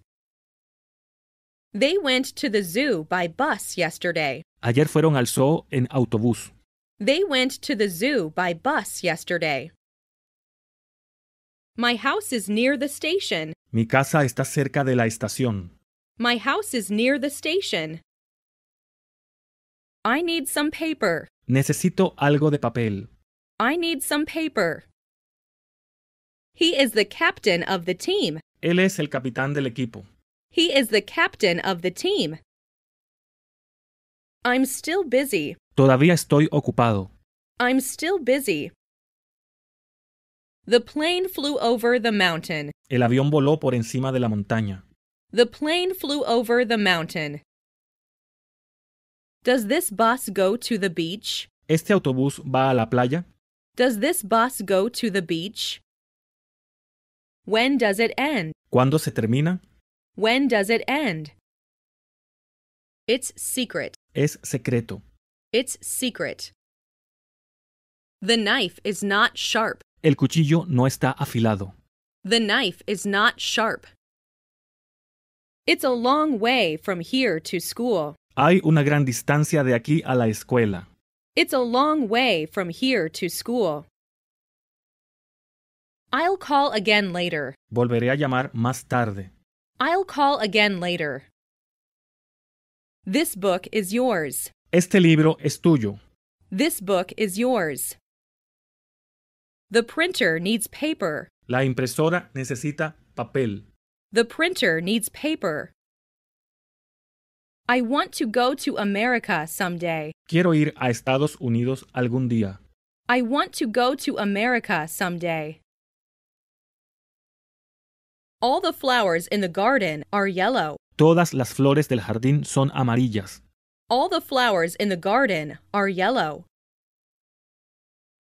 They went to the zoo by bus yesterday. Ayer fueron al zoo en autobús. They went to the zoo by bus yesterday. My house is near the station. Mi casa está cerca de la estación. My house is near the station. I need some paper. Necesito algo de papel. I need some paper. He is the captain of the team. Él es el capitán del equipo. He is the captain of the team. I'm still busy. Todavía estoy ocupado. I'm still busy. The plane flew over the mountain. El avión voló por encima de la montaña. The plane flew over the mountain. Does this bus go to the beach? Este autobús va a la playa. Does this bus go to the beach? When does it end? ¿Cuándo se termina? When does it end? It's secret. Es secreto. It's secret. The knife is not sharp. El cuchillo no está afilado. The knife is not sharp. It's a long way from here to school. Hay una gran distancia de aquí a la escuela. It's a long way from here to school. I'll call again later. Volveré a llamar más tarde. I'll call again later. This book is yours. Este libro es tuyo. This book is yours. The printer needs paper. La impresora necesita papel. The printer needs paper. I want to go to America someday. Quiero ir a Estados Unidos algún día. I want to go to America someday. All the flowers in the garden are yellow. Todas las flores del jardín son amarillas. All the flowers in the garden are yellow.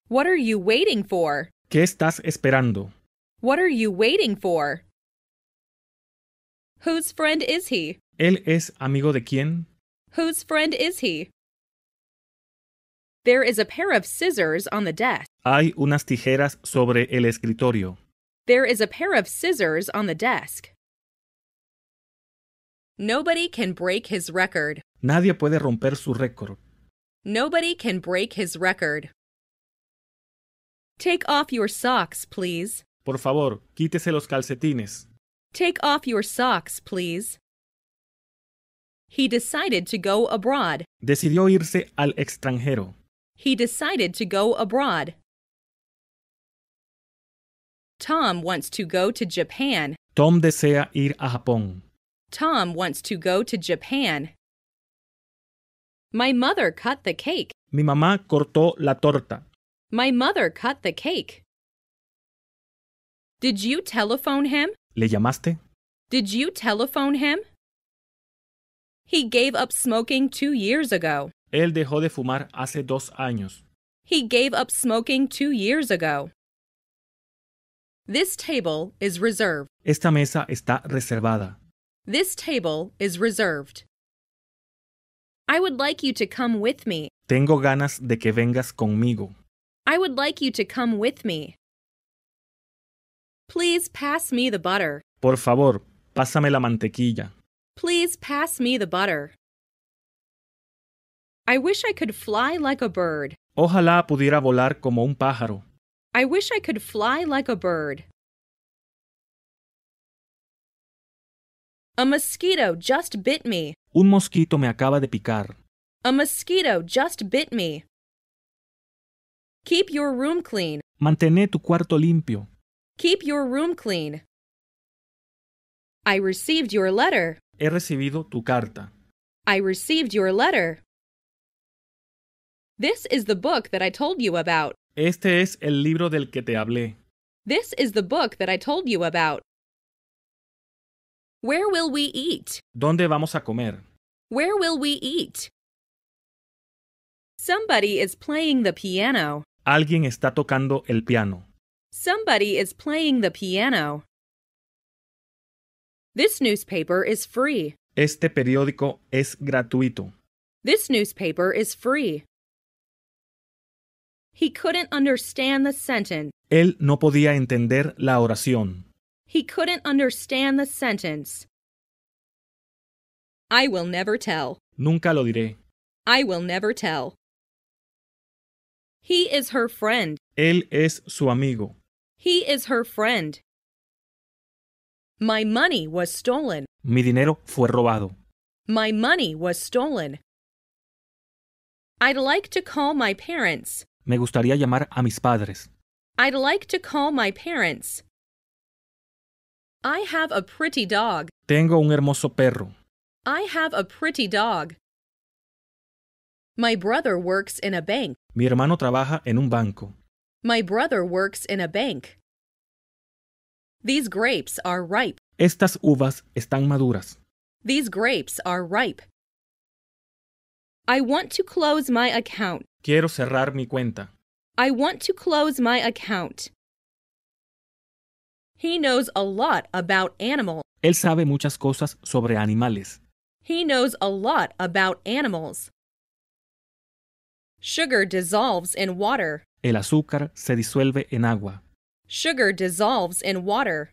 What are you waiting for? ¿Qué estás esperando? What are you waiting for? Whose friend is he? ¿Él es amigo de quién? Whose friend is he? There is a pair of scissors on the desk. Hay unas tijeras sobre el escritorio. There is a pair of scissors on the desk. Nobody can break his record. Nadie puede romper su récord. Nobody can break his record. Take off your socks, please. Por favor, quítese los calcetines. Take off your socks, please. He decided to go abroad. Decidió irse al extranjero. He decided to go abroad. Tom wants to go to Japan. Tom desea ir a Japón. Tom wants to go to Japan. My mother cut the cake. Mi mamá cortó la torta. My mother cut the cake. Did you telephone him? ¿Le llamaste? Did you telephone him? He gave up smoking two years ago. Él dejó de fumar hace dos años. He gave up smoking two years ago. This table is reserved. Esta mesa está reservada. This table is reserved. I would like you to come with me. Tengo ganas de que vengas conmigo. I would like you to come with me. Please pass me the butter. Por favor, pásame la mantequilla. Please pass me the butter. I wish I could fly like a bird. Ojalá pudiera volar como un pájaro. I wish I could fly like a bird. A mosquito just bit me. Un mosquito me acaba de picar. A mosquito just bit me. Keep your room clean. Mantén tu cuarto limpio. Keep your room clean. I received your letter. He recibido tu carta. I received your letter. This is the book that I told you about. Este es el libro del que te hablé. This is the book that I told you about. Where will we eat? ¿Dónde vamos a comer? Where will we eat? Somebody is playing the piano. Alguien está tocando el piano. Somebody is playing the piano. This newspaper is free. Este periódico es gratuito. This newspaper is free. He couldn't understand the sentence. Él no podía entender la oración. He couldn't understand the sentence. I will never tell. Nunca lo diré. I will never tell. He is her friend. Él es su amigo. He is her friend. My money was stolen. Mi dinero fue robado. My money was stolen. I'd like to call my parents. Me gustaría llamar a mis padres. I'd like to call my parents. I have a pretty dog. Tengo un hermoso perro. I have a pretty dog. My brother works in a bank. Mi hermano trabaja en un banco. My brother works in a bank. These grapes are ripe. Estas uvas están maduras. These grapes are ripe. I want to close my account. Quiero cerrar mi cuenta. I want to close my account. He knows a lot about animals. Él sabe muchas cosas sobre animales. He knows a lot about animals. Sugar dissolves in water. El azúcar se disuelve en agua. Sugar dissolves in water.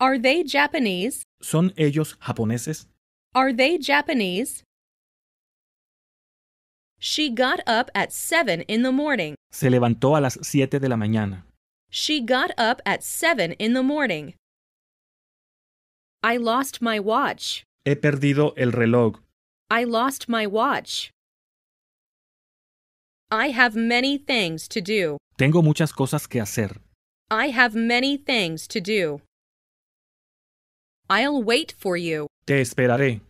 Are they Japanese? ¿Son ellos japoneses? Are they Japanese? She got up at seven in the morning. Se levantó a las siete de la mañana. She got up at seven in the morning. I lost my watch. He perdido el reloj. I lost my watch. I have many things to do. Tengo muchas cosas que hacer. I have many things to do. I'll wait for you. Te esperaré.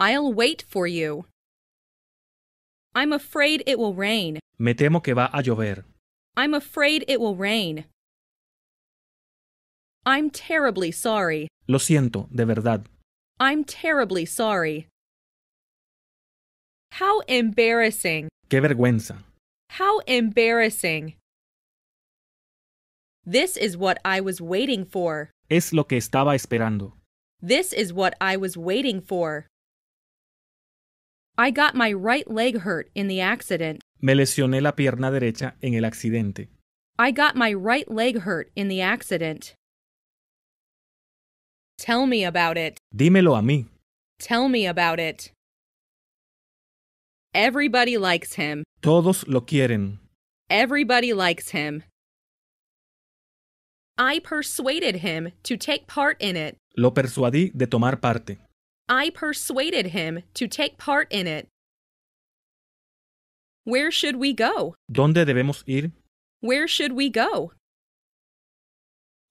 I'll wait for you. I'm afraid it will rain. Me temo que va a llover. I'm afraid it will rain. I'm terribly sorry. Lo siento, de verdad. I'm terribly sorry. How embarrassing. Qué vergüenza. How embarrassing. This is what I was waiting for. Es lo que estaba esperando. This is what I was waiting for. I got my right leg hurt in the accident. Me lesioné la pierna derecha en el accidente. I got my right leg hurt in the accident. Tell me about it. Dímelo a mí. Tell me about it. Everybody likes him. Todos lo quieren. Everybody likes him. I persuaded him to take part in it. Lo persuadí de tomar parte. I persuaded him to take part in it. Where should we go? ¿Dónde debemos ir? Where should we go?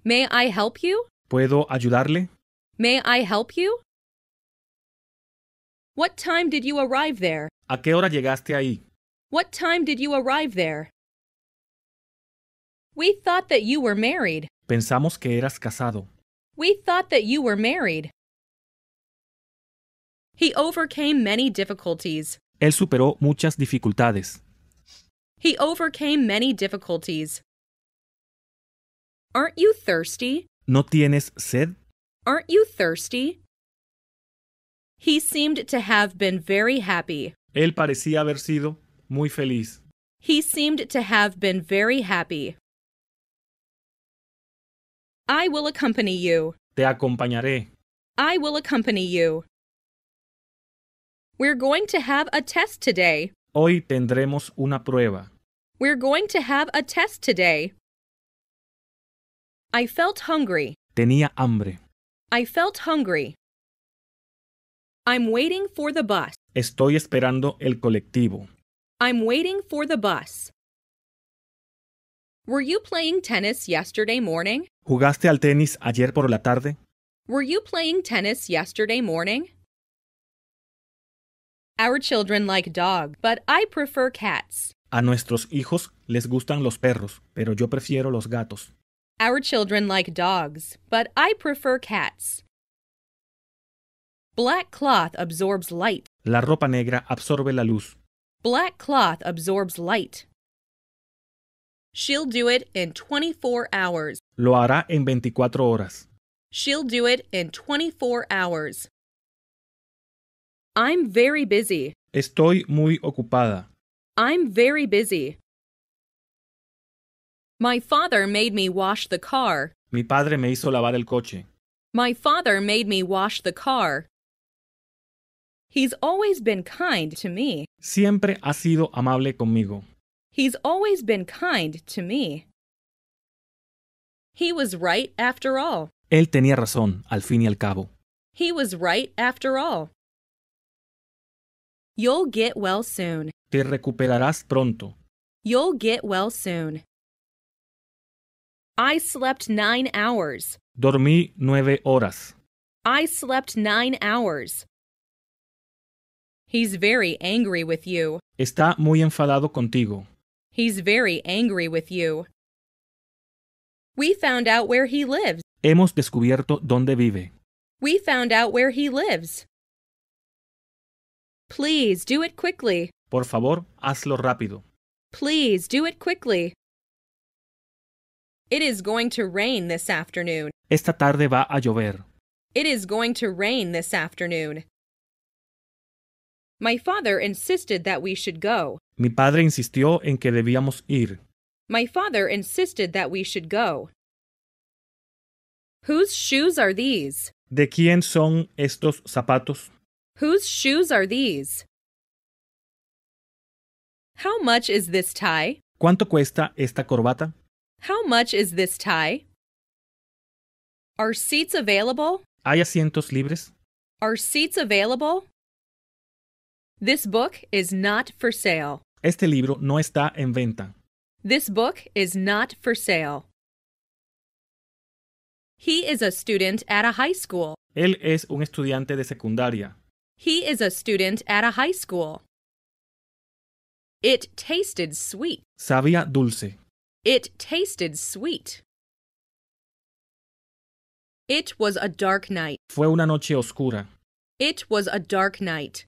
May I help you? ¿Puedo ayudarle? May I help you? What time did you arrive there? ¿A qué hora llegaste ahí? What time did you arrive there? We thought that you were married. Pensamos que eras casado. We thought that you were married. He overcame many difficulties. Él superó muchas dificultades. He overcame many difficulties. Aren't you thirsty? ¿No tienes sed? Aren't you thirsty? He seemed to have been very happy. Él parecía haber sido muy feliz. He seemed to have been very happy. I will accompany you. Te acompañaré. I will accompany you. We're going to have a test today. Hoy tendremos una prueba. We're going to have a test today. I felt hungry. Tenía hambre. I felt hungry. I'm waiting for the bus. Estoy esperando el colectivo. I'm waiting for the bus. Were you playing tennis yesterday morning? ¿Jugaste al tenis ayer por la tarde? Were you playing tennis yesterday morning? Our children like dogs, but I prefer cats. A nuestros hijos les gustan los perros, pero yo prefiero los gatos. Our children like dogs, but I prefer cats. Black cloth absorbs light. La ropa negra absorbe la luz. Black cloth absorbs light. She'll do it in twenty-four hours. Lo hará en veinticuatro horas. She'll do it in twenty-four hours. I'm very busy. Estoy muy ocupada. I'm very busy. My father made me wash the car. Mi padre me hizo lavar el coche. My father made me wash the car. He's always been kind to me. Siempre ha sido amable conmigo. He's always been kind to me. He was right after all. Él tenía razón, al fin y al cabo. He was right after all. You'll get well soon. Te recuperarás pronto. You'll get well soon. I slept nine hours. Dormí nueve horas. I slept nine hours. He's very angry with you. Está muy enfadado contigo. He's very angry with you. We found out where he lives. Hemos descubierto dónde vive. We found out where he lives. Please do it quickly. Por favor, hazlo rápido. Please do it quickly. It is going to rain this afternoon. Esta tarde va a llover. It is going to rain this afternoon. My father insisted that we should go. Mi padre insistió en que debíamos ir. My father insisted that we should go. Whose shoes are these? ¿De quién son estos zapatos? Whose shoes are these? How much is this tie? ¿Cuánto cuesta esta corbata? How much is this tie? Are seats available? ¿Hay asientos libres? Are seats available? This book is not for sale. Este libro no está en venta. This book is not for sale. He is a student at a high school. Él es un estudiante de secundaria. He is a student at a high school. It tasted sweet. Sabía dulce. It tasted sweet. It was a dark night. Fue una noche oscura. It was a dark night.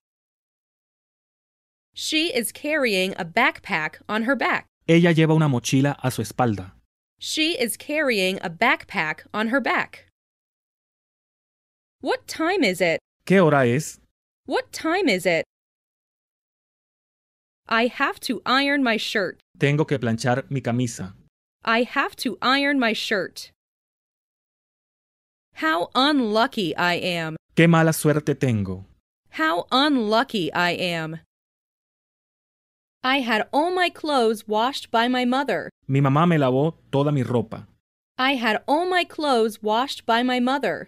She is carrying a backpack on her back. Ella lleva una mochila a su espalda. She is carrying a backpack on her back. What time is it? ¿Qué hora es? What time is it? I have to iron my shirt. Tengo que planchar mi camisa. I have to iron my shirt. How unlucky I am. Qué mala suerte tengo. How unlucky I am. I had all my clothes washed by my mother. Mi mamá me lavó toda mi ropa. I had all my clothes washed by my mother.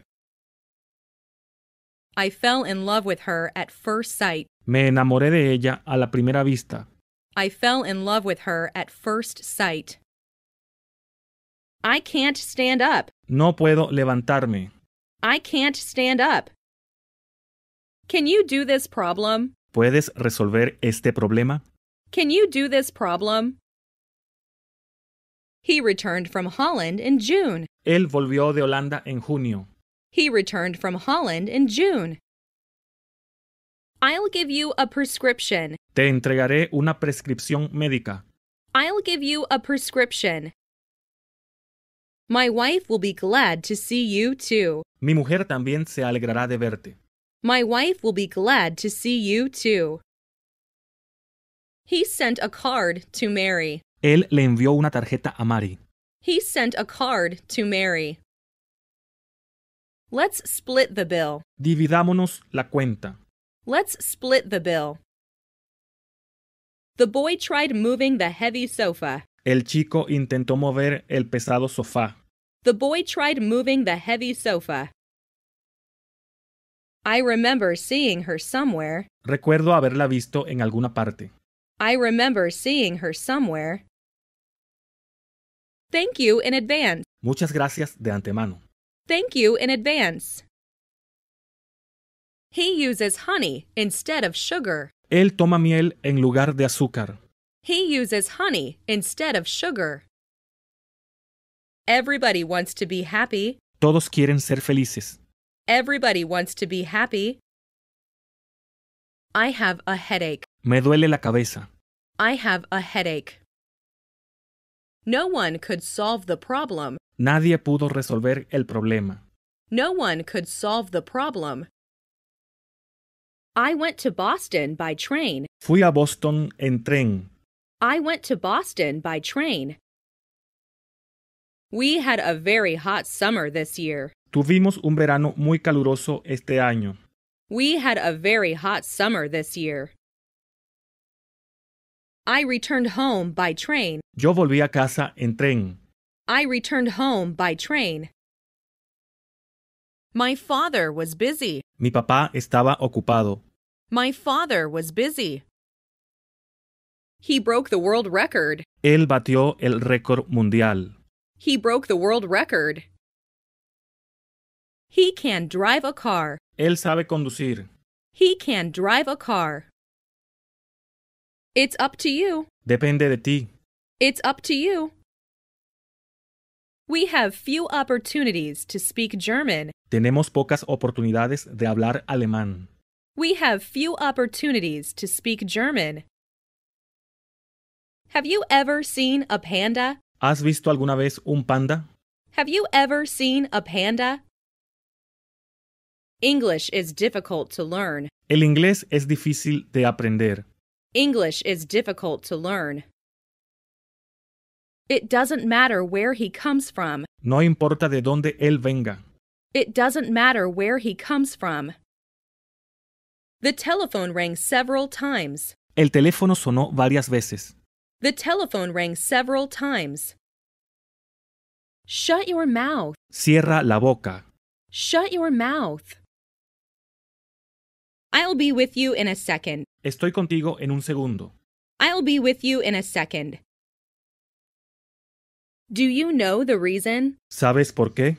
I fell in love with her at first sight. Me enamoré de ella a la primera vista. I fell in love with her at first sight. I can't stand up. No puedo levantarme. I can't stand up. Can you do this problem? ¿Puedes resolver este problema? Can you do this problem? He returned from Holland in June. Él volvió de Holanda en junio. He returned from Holland in June. I'll give you a prescription. Te entregaré una prescripción médica. I'll give you a prescription. My wife will be glad to see you too. Mi mujer también se alegrará de verte. My wife will be glad to see you too. He sent a card to Mary. Él le envió una tarjeta a Mary. He sent a card to Mary. Let's split the bill. Dividámonos la cuenta. Let's split the bill. The boy tried moving the heavy sofa. El chico intentó mover el pesado sofá. The boy tried moving the heavy sofa. I remember seeing her somewhere. Recuerdo haberla visto en alguna parte. I remember seeing her somewhere. Thank you in advance. Muchas gracias de antemano. Thank you in advance. He uses honey instead of sugar. Él toma miel en lugar de azúcar. He uses honey instead of sugar. Everybody wants to be happy. Todos quieren ser felices. Everybody wants to be happy. I have a headache. Me duele la cabeza. I have a headache. No one could solve the problem. Nadie pudo resolver el problema. No one could solve the problem. I went to Boston by train. Fui a Boston en tren. I went to Boston by train. We had a very hot summer this year. Tuvimos un verano muy caluroso este año. We had a very hot summer this year. I returned home by train. Yo volví a casa en tren. I returned home by train. My father was busy. Mi papá estaba ocupado. My father was busy. He broke the world record. Él batió el récord mundial. He broke the world record. He can drive a car. Él sabe conducir. He can drive a car. It's up to you. Depende de ti. It's up to you. We have few opportunities to speak German. Tenemos pocas oportunidades de hablar alemán. We have few opportunities to speak German. Have you ever seen a panda? ¿Has visto alguna vez un panda? Have you ever seen a panda? English is difficult to learn. El inglés es difícil de aprender. English is difficult to learn. It doesn't matter where he comes from. No importa de dónde él venga. It doesn't matter where he comes from. The telephone rang several times. El teléfono sonó varias veces. The telephone rang several times. Shut your mouth. Cierra la boca. Shut your mouth. I'll be with you in a second. Estoy contigo en un segundo. I'll be with you in a second. Do you know the reason? ¿Sabes por qué?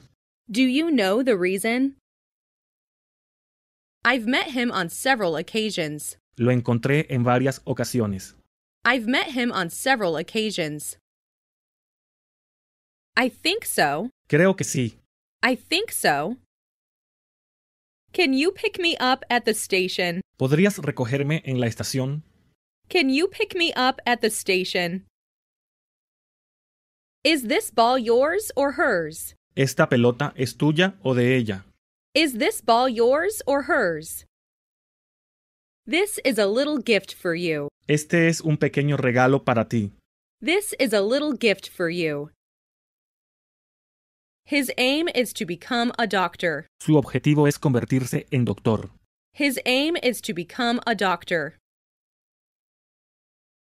Do you know the reason? I've met him on several occasions. Lo encontré en varias ocasiones. I've met him on several occasions. I think so. Creo que sí. I think so. Can you pick me up at the station? ¿Podrías recogerme en la estación? Can you pick me up at the station? Is this ball yours or hers? ¿Esta pelota es tuya o de ella? Is this ball yours or hers? This is a little gift for you. Este es un pequeño regalo para ti. This is a little gift for you. His aim is to become a doctor. Su objetivo es convertirse en doctor. His aim is to become a doctor.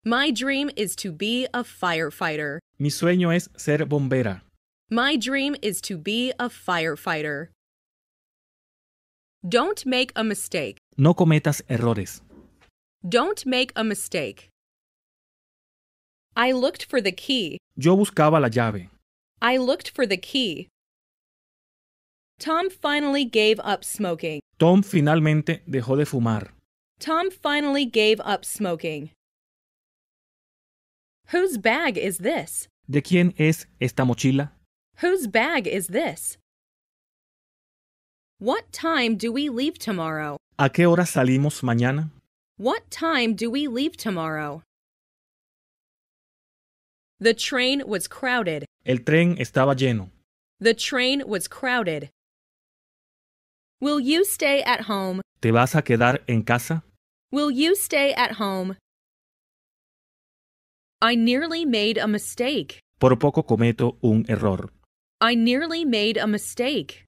My dream is to be a firefighter. Mi sueño es ser bombera. My dream is to be a firefighter. Don't make a mistake. No cometas errores. Don't make a mistake. I looked for the key. Yo buscaba la llave. I looked for the key. Tom finally gave up smoking. Tom finalmente dejó de fumar. Tom finally gave up smoking. Whose bag is this? ¿De quién es esta mochila? Whose bag is this? What time do we leave tomorrow? ¿A qué hora salimos mañana? What time do we leave tomorrow? The train was crowded. El tren estaba lleno. The train was crowded. Will you stay at home? ¿Te vas a quedar en casa? Will you stay at home? I nearly made a mistake. Por poco cometo un error. I nearly made a mistake.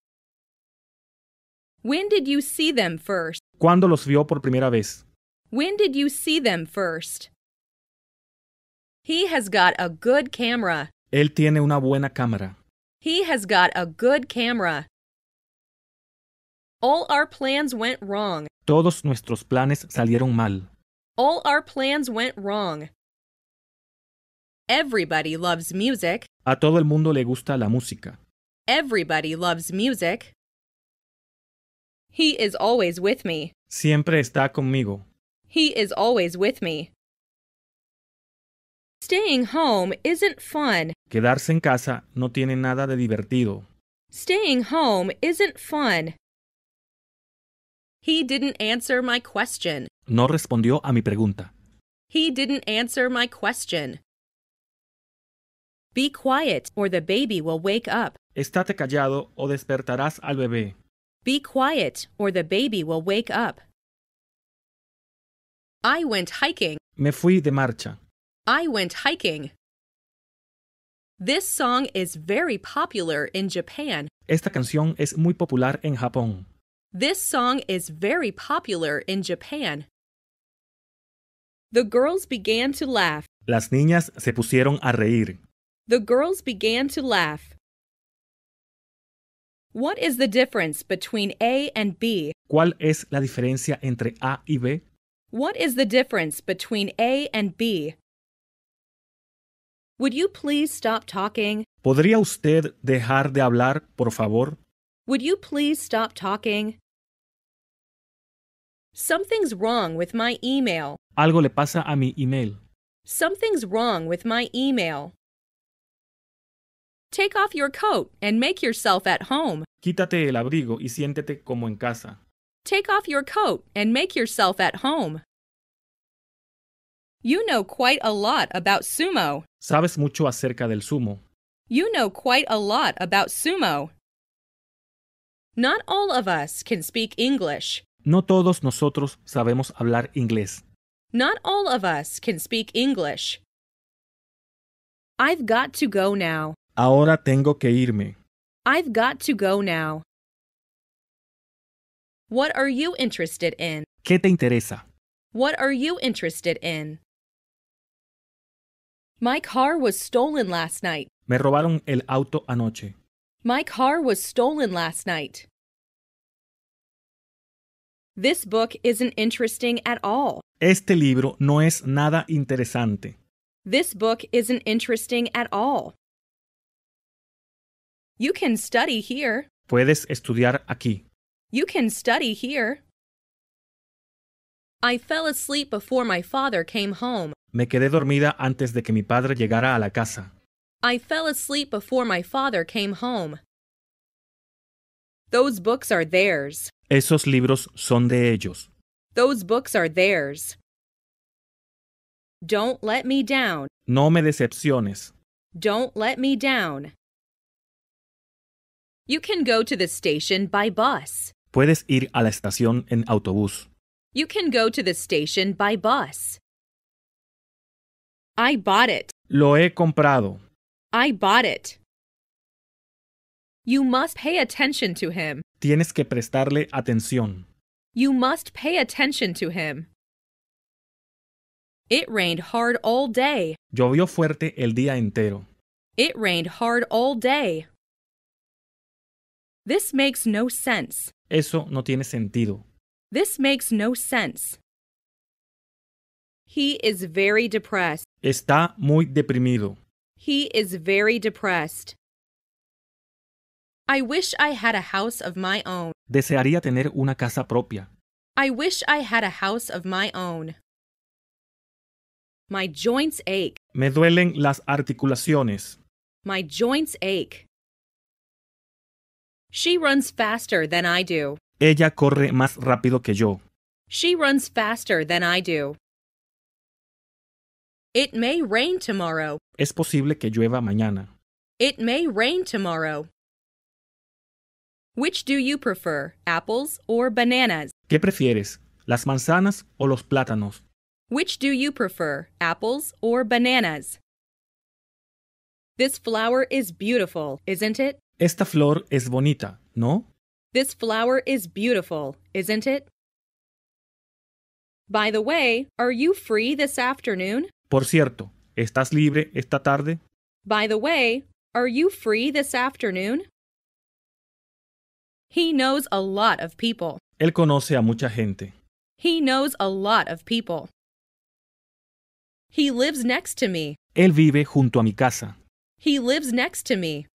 When did you see them first? ¿Cuándo los vio por primera vez? When did you see them first? He has got a good camera. Él tiene una buena cámara. He has got a good camera. All our plans went wrong. Todos nuestros planes salieron mal. All our plans went wrong. Everybody loves music. A todo el mundo le gusta la música. Everybody loves music. He is always with me. Siempre está conmigo. He is always with me. Staying home isn't fun. Quedarse en casa no tiene nada de divertido. Staying home isn't fun. He didn't answer my question. No respondió a mi pregunta. He didn't answer my question. Be quiet, or the baby will wake up. Estate callado o despertarás al bebé. Be quiet, or the baby will wake up. I went hiking. Me fui de marcha. I went hiking. This song is very popular in Japan. Esta canción es muy popular en Japón. This song is very popular in Japan. The girls began to laugh. Las niñas se pusieron a reír. The girls began to laugh. What is the difference between A and B? ¿Cuál es la diferencia entre A y B? What is the difference between A and B? Would you please stop talking? ¿Podría usted dejar de hablar, por favor? Would you please stop talking? Something's wrong with my email. Algo le pasa a mi email. Something's wrong with my email. Take off your coat and make yourself at home. Quítate el abrigo y siéntete como en casa. Take off your coat and make yourself at home. You know quite a lot about sumo. Sabes mucho acerca del sumo. You know quite a lot about sumo. Not all of us can speak English. No todos nosotros sabemos hablar inglés. Not all of us can speak English. I've got to go now. Ahora tengo que irme. I've got to go now. What are you interested in? ¿Qué te interesa? What are you interested in? My car was stolen last night. Me robaron el auto anoche. My car was stolen last night. This book isn't interesting at all. Este libro no es nada interesante. This book isn't interesting at all. You can study here. Puedes estudiar aquí. You can study here. I fell asleep before my father came home. Me quedé dormida antes de que mi padre llegara a la casa. I fell asleep before my father came home. Those books are theirs. Esos libros son de ellos. Those books are theirs. Don't let me down. No me decepciones. Don't let me down. You can go to the station by bus. Puedes ir a la estación en autobús. You can go to the station by bus. I bought it. Lo he comprado. I bought it. You must pay attention to him. Tienes que prestarle atención. You must pay attention to him. It rained hard all day. Llovió fuerte el día entero. It rained hard all day. This makes no sense. Eso no tiene sentido. This makes no sense. He is very depressed. Está muy deprimido. He is very depressed. I wish I had a house of my own. Desearía tener una casa propia. I wish I had a house of my own. My joints ache. Me duelen las articulaciones. My joints ache. She runs faster than I do. Ella corre más rápido que yo. She runs faster than I do. It may rain tomorrow. Es posible que llueva mañana. It may rain tomorrow. Which do you prefer, apples or bananas? ¿Qué prefieres, las manzanas o los plátanos? Which do you prefer, apples or bananas? This flower is beautiful, isn't it? Esta flor es bonita, ¿no? This flower is beautiful, isn't it? By the way, are you free this afternoon? Por cierto, ¿estás libre esta tarde? By the way, are you free this afternoon? He knows a lot of people. Él conoce a mucha gente. He knows a lot of people. He lives next to me. Él vive junto a mi casa. He lives next to me.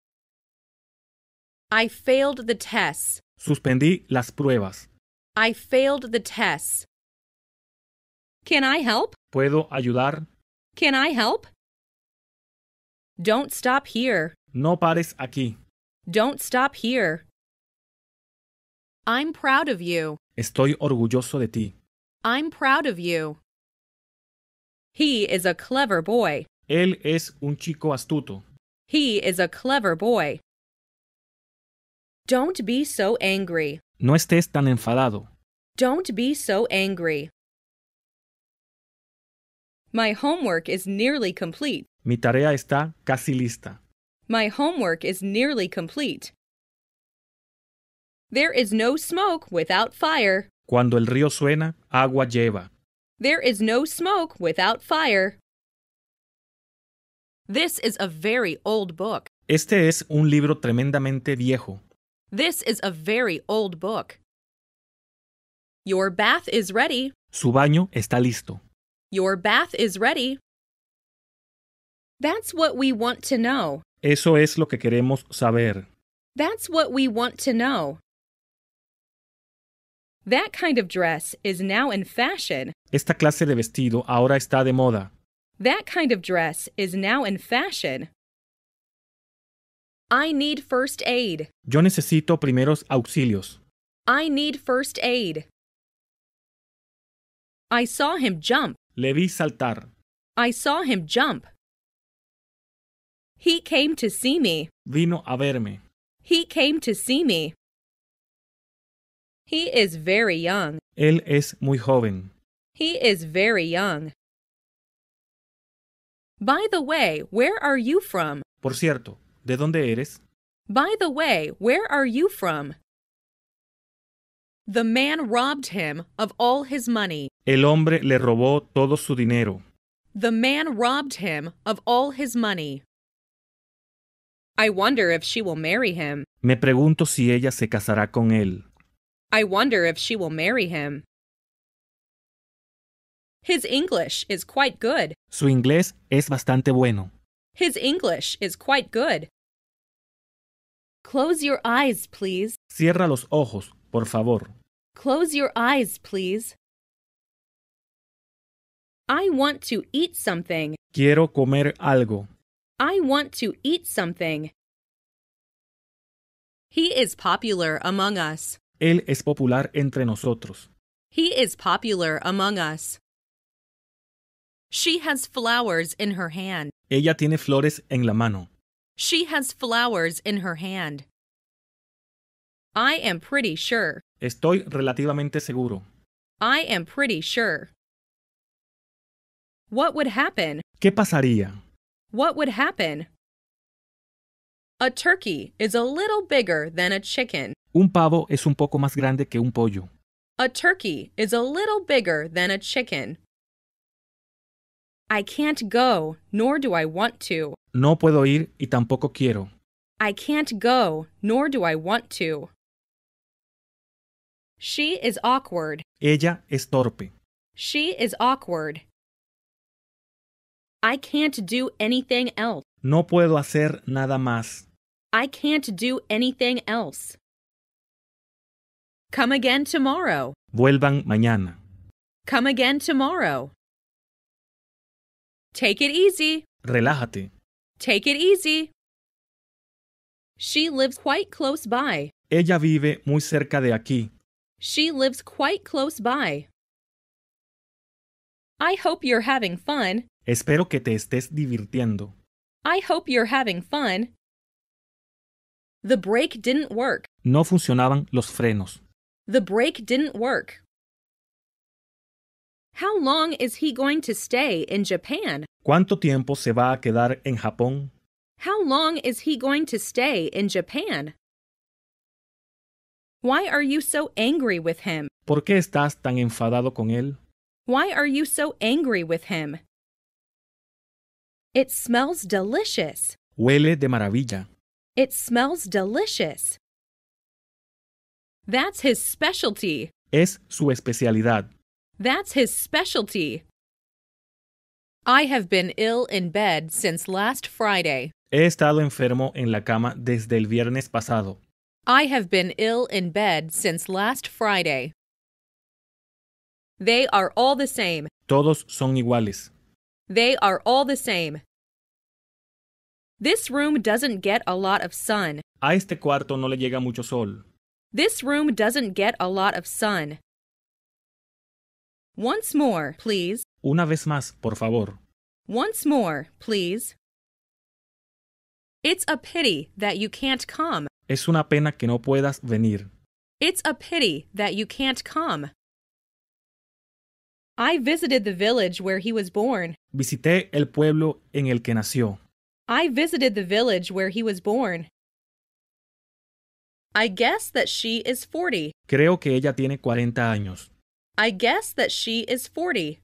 I failed the tests. Suspendí las pruebas. I failed the tests. Can I help? ¿Puedo ayudar? Can I help? Don't stop here. No pares aquí. Don't stop here. I'm proud of you. Estoy orgulloso de ti. I'm proud of you. He is a clever boy. Él es un chico astuto. He is a clever boy. Don't be so angry. No estés tan enfadado. Don't be so angry. My homework is nearly complete. Mi tarea está casi lista. My homework is nearly complete. There is no smoke without fire. Cuando el río suena, agua lleva. There is no smoke without fire. This is a very old book. Este es un libro tremendamente viejo. This is a very old book. Your bath is ready. Su baño está listo. Your bath is ready. That's what we want to know. Eso es lo que queremos saber. That's what we want to know. That kind of dress is now in fashion. Esta clase de vestido ahora está de moda. That kind of dress is now in fashion. I need first aid. Yo necesito primeros auxilios. I need first aid. I saw him jump. Le vi saltar. I saw him jump. He came to see me. Vino a verme. He came to see me. He is very young. Él es muy joven. He is very young. By the way, where are you from? Por cierto, ¿de dónde eres? By the way, where are you from? The man robbed him of all his money. El hombre le robó todo su dinero. The man robbed him of all his money. I wonder if she will marry him. Me pregunto si ella se casará con él. I wonder if she will marry him. His English is quite good. Su inglés es bastante bueno. His English is quite good. Close your eyes, please. Cierra los ojos, por favor. Close your eyes, please. I want to eat something. Quiero comer algo. I want to eat something. He is popular among us. Él es popular entre nosotros. He is popular among us. She has flowers in her hand. Ella tiene flores en la mano. She has flowers in her hand. I am pretty sure. Estoy relativamente seguro. I am pretty sure. What would happen? ¿Qué pasaría? What would happen? A turkey is a little bigger than a chicken. Un pavo es un poco más grande que un pollo. A turkey is a little bigger than a chicken. I can't go, nor do I want to. No puedo ir y tampoco quiero. I can't go, nor do I want to. She is awkward. Ella es torpe. She is awkward. I can't do anything else. No puedo hacer nada más. I can't do anything else. Come again tomorrow. Vuelvan mañana. Come again tomorrow. Take it easy. Relájate. Take it easy. She lives quite close by. Ella vive muy cerca de aquí. She lives quite close by. I hope you're having fun. Espero que te estés divirtiendo. I hope you're having fun. The brake didn't work. No funcionaban los frenos. The brake didn't work. How long is he going to stay in Japan? ¿Cuánto tiempo se va a quedar en Japón? How long is he going to stay in Japan? Why are you so angry with him? ¿Por qué estás tan enfadado con él? Why are you so angry with him? It smells delicious. Huele de maravilla. It smells delicious. That's his specialty. Es su especialidad. That's his specialty. I have been ill in bed since last Friday. He estado enfermo en la cama desde el viernes pasado. I have been ill in bed since last Friday. They are all the same. Todos son iguales. They are all the same. This room doesn't get a lot of sun. A este cuarto no le llega mucho sol. This room doesn't get a lot of sun. Once more, please. Una vez más, por favor. Once more, please. It's a pity that you can't come. Es una pena que no puedas venir. It's a pity that you can't come. I visited the village where he was born. Visité el pueblo en el que nació. I visited the village where he was born. I guess that she is forty. Creo que ella tiene cuarenta años. I guess that she is forty.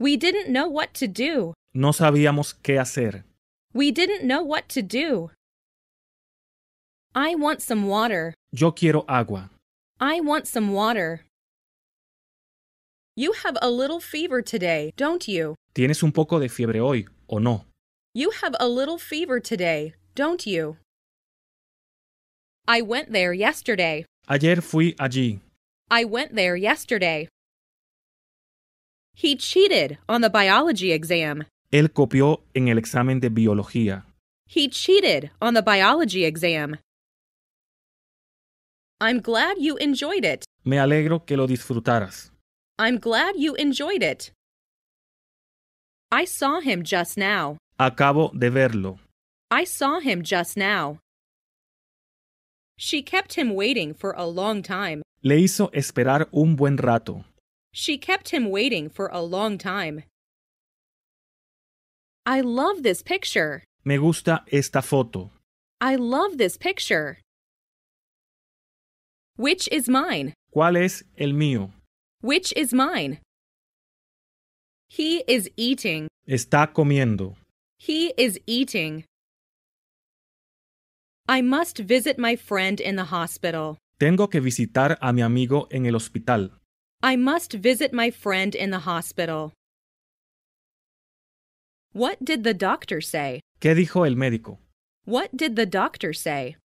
We didn't know what to do. No sabíamos qué hacer. We didn't know what to do. I want some water. Yo quiero agua. I want some water. You have a little fever today, don't you? Tienes un poco de fiebre hoy, ¿o no? You have a little fever today, don't you? I went there yesterday. Ayer fui allí. I went there yesterday. He cheated on the biology exam. Él copió en el examen de biología. He cheated on the biology exam. I'm glad you enjoyed it. Me alegro que lo disfrutaras. I'm glad you enjoyed it. I saw him just now. Acabo de verlo. I saw him just now. She kept him waiting for a long time. Le hizo esperar un buen rato. She kept him waiting for a long time. I love this picture. Me gusta esta foto. I love this picture. Which is mine? ¿Cuál es el mío? Which is mine? He is eating. Está comiendo. He is eating. I must visit my friend in the hospital. Tengo que visitar a mi amigo en el hospital. I must visit my friend in the hospital. What did the doctor say? ¿Qué dijo el médico? What did the doctor say?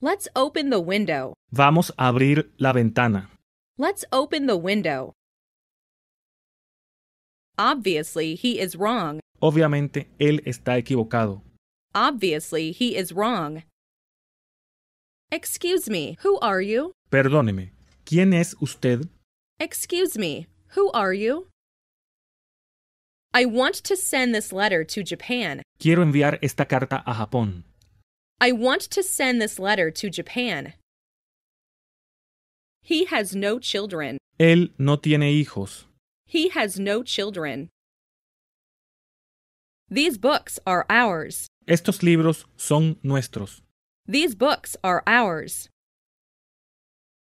Let's open the window. Vamos a abrir la ventana. Let's open the window. Obviously, he is wrong. Obviamente, él está equivocado. Obviously, he is wrong. Excuse me, who are you? Perdóneme, ¿quién es usted? Excuse me, who are you? I want to send this letter to Japan. Quiero enviar esta carta a Japón. I want to send this letter to Japan. He has no children. Él no tiene hijos. He has no children. These books are ours. Estos libros son nuestros. These books are ours.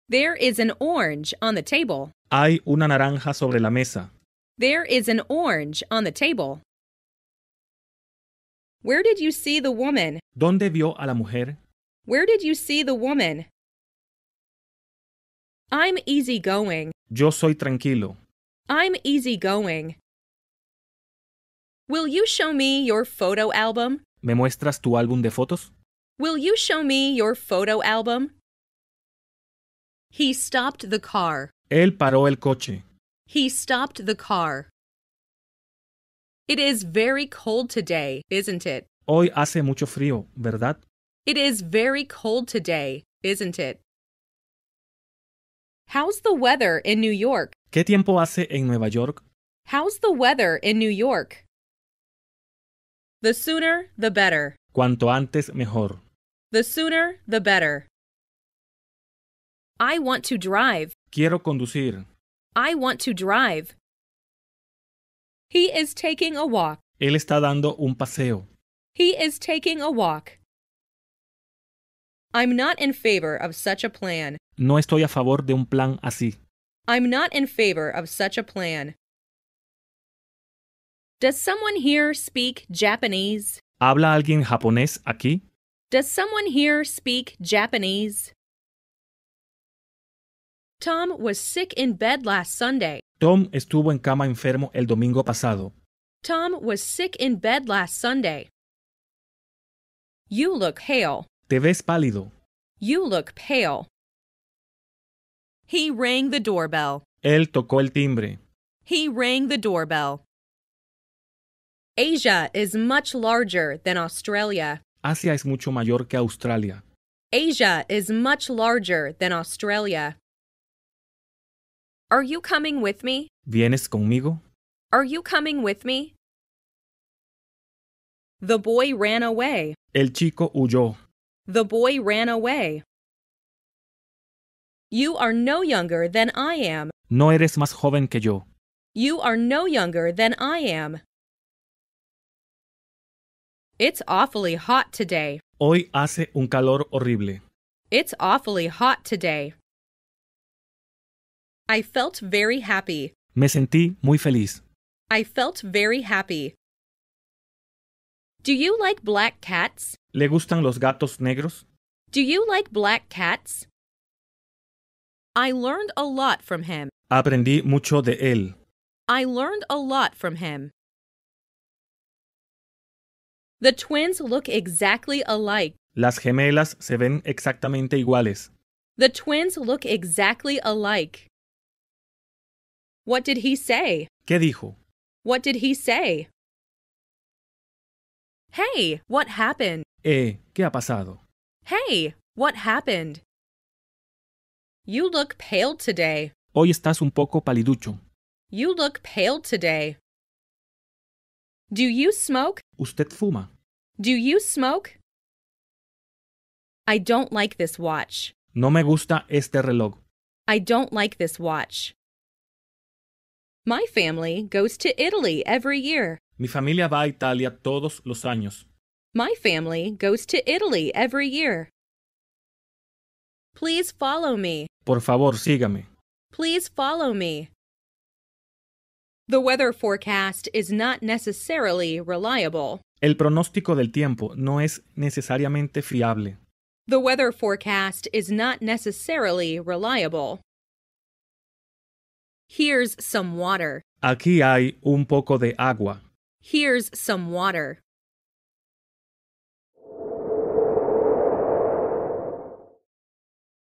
There is an orange on the table. Hay una naranja sobre la mesa. There is an orange on the table. Where did you see the woman? ¿Dónde vio a la mujer? Where did you see the woman? I'm easygoing. Yo soy tranquilo. I'm easygoing. Will you show me your photo album? ¿Me muestras tu álbum de fotos? Will you show me your photo album? He stopped the car. Él paró el coche. He stopped the car. It is very cold today, isn't it? Hoy hace mucho frío, ¿verdad? It is very cold today, isn't it? How's the weather in New York? ¿Qué tiempo hace en Nueva York? How's the weather in New York? The sooner, the better. Cuanto antes, mejor. The sooner, the better. I want to drive. Quiero conducir. I want to drive. He is taking a walk. Él está dando un paseo. He is taking a walk. I'm not in favor of such a plan. No estoy a favor de un plan así. I'm not in favor of such a plan. Does someone here speak Japanese? ¿Habla alguien japonés aquí? Does someone here speak Japanese? Tom was sick in bed last Sunday. Tom estuvo en cama enfermo el domingo pasado. Tom was sick in bed last Sunday. You look pale. Te ves pálido. You look pale. He rang the doorbell. Él tocó el timbre. He rang the doorbell. Asia is much larger than Australia. Asia es mucho mayor que Australia. Asia is much larger than Australia. Are you coming with me? ¿Vienes conmigo? Are you coming with me? The boy ran away. El chico huyó. The boy ran away. You are no younger than I am. No eres más joven que yo. You are no younger than I am. It's awfully hot today. Hoy hace un calor horrible. It's awfully hot today. I felt very happy. Me sentí muy feliz. I felt very happy. Do you like black cats? ¿Le gustan los gatos negros? Do you like black cats? I learned a lot from him. Aprendí mucho de él. I learned a lot from him. The twins look exactly alike. Las gemelas se ven exactamente iguales. The twins look exactly alike. What did he say? ¿Qué dijo? What did he say? Hey, what happened? Eh, ¿qué ha pasado? Hey, what happened? You look pale today. Hoy estás un poco paliducho. You look pale today. Do you smoke? Usted fuma. Do you smoke? I don't like this watch. No me gusta este reloj. I don't like this watch. My family goes to Italy every year. Mi familia va a Italia todos los años. My family goes to Italy every year. Please follow me. Por favor, sígame. Please follow me. The weather forecast is not necessarily reliable. El pronóstico del tiempo no es necesariamente fiable. The weather forecast is not necessarily reliable. Here's some water. Aquí hay un poco de agua. Here's some water.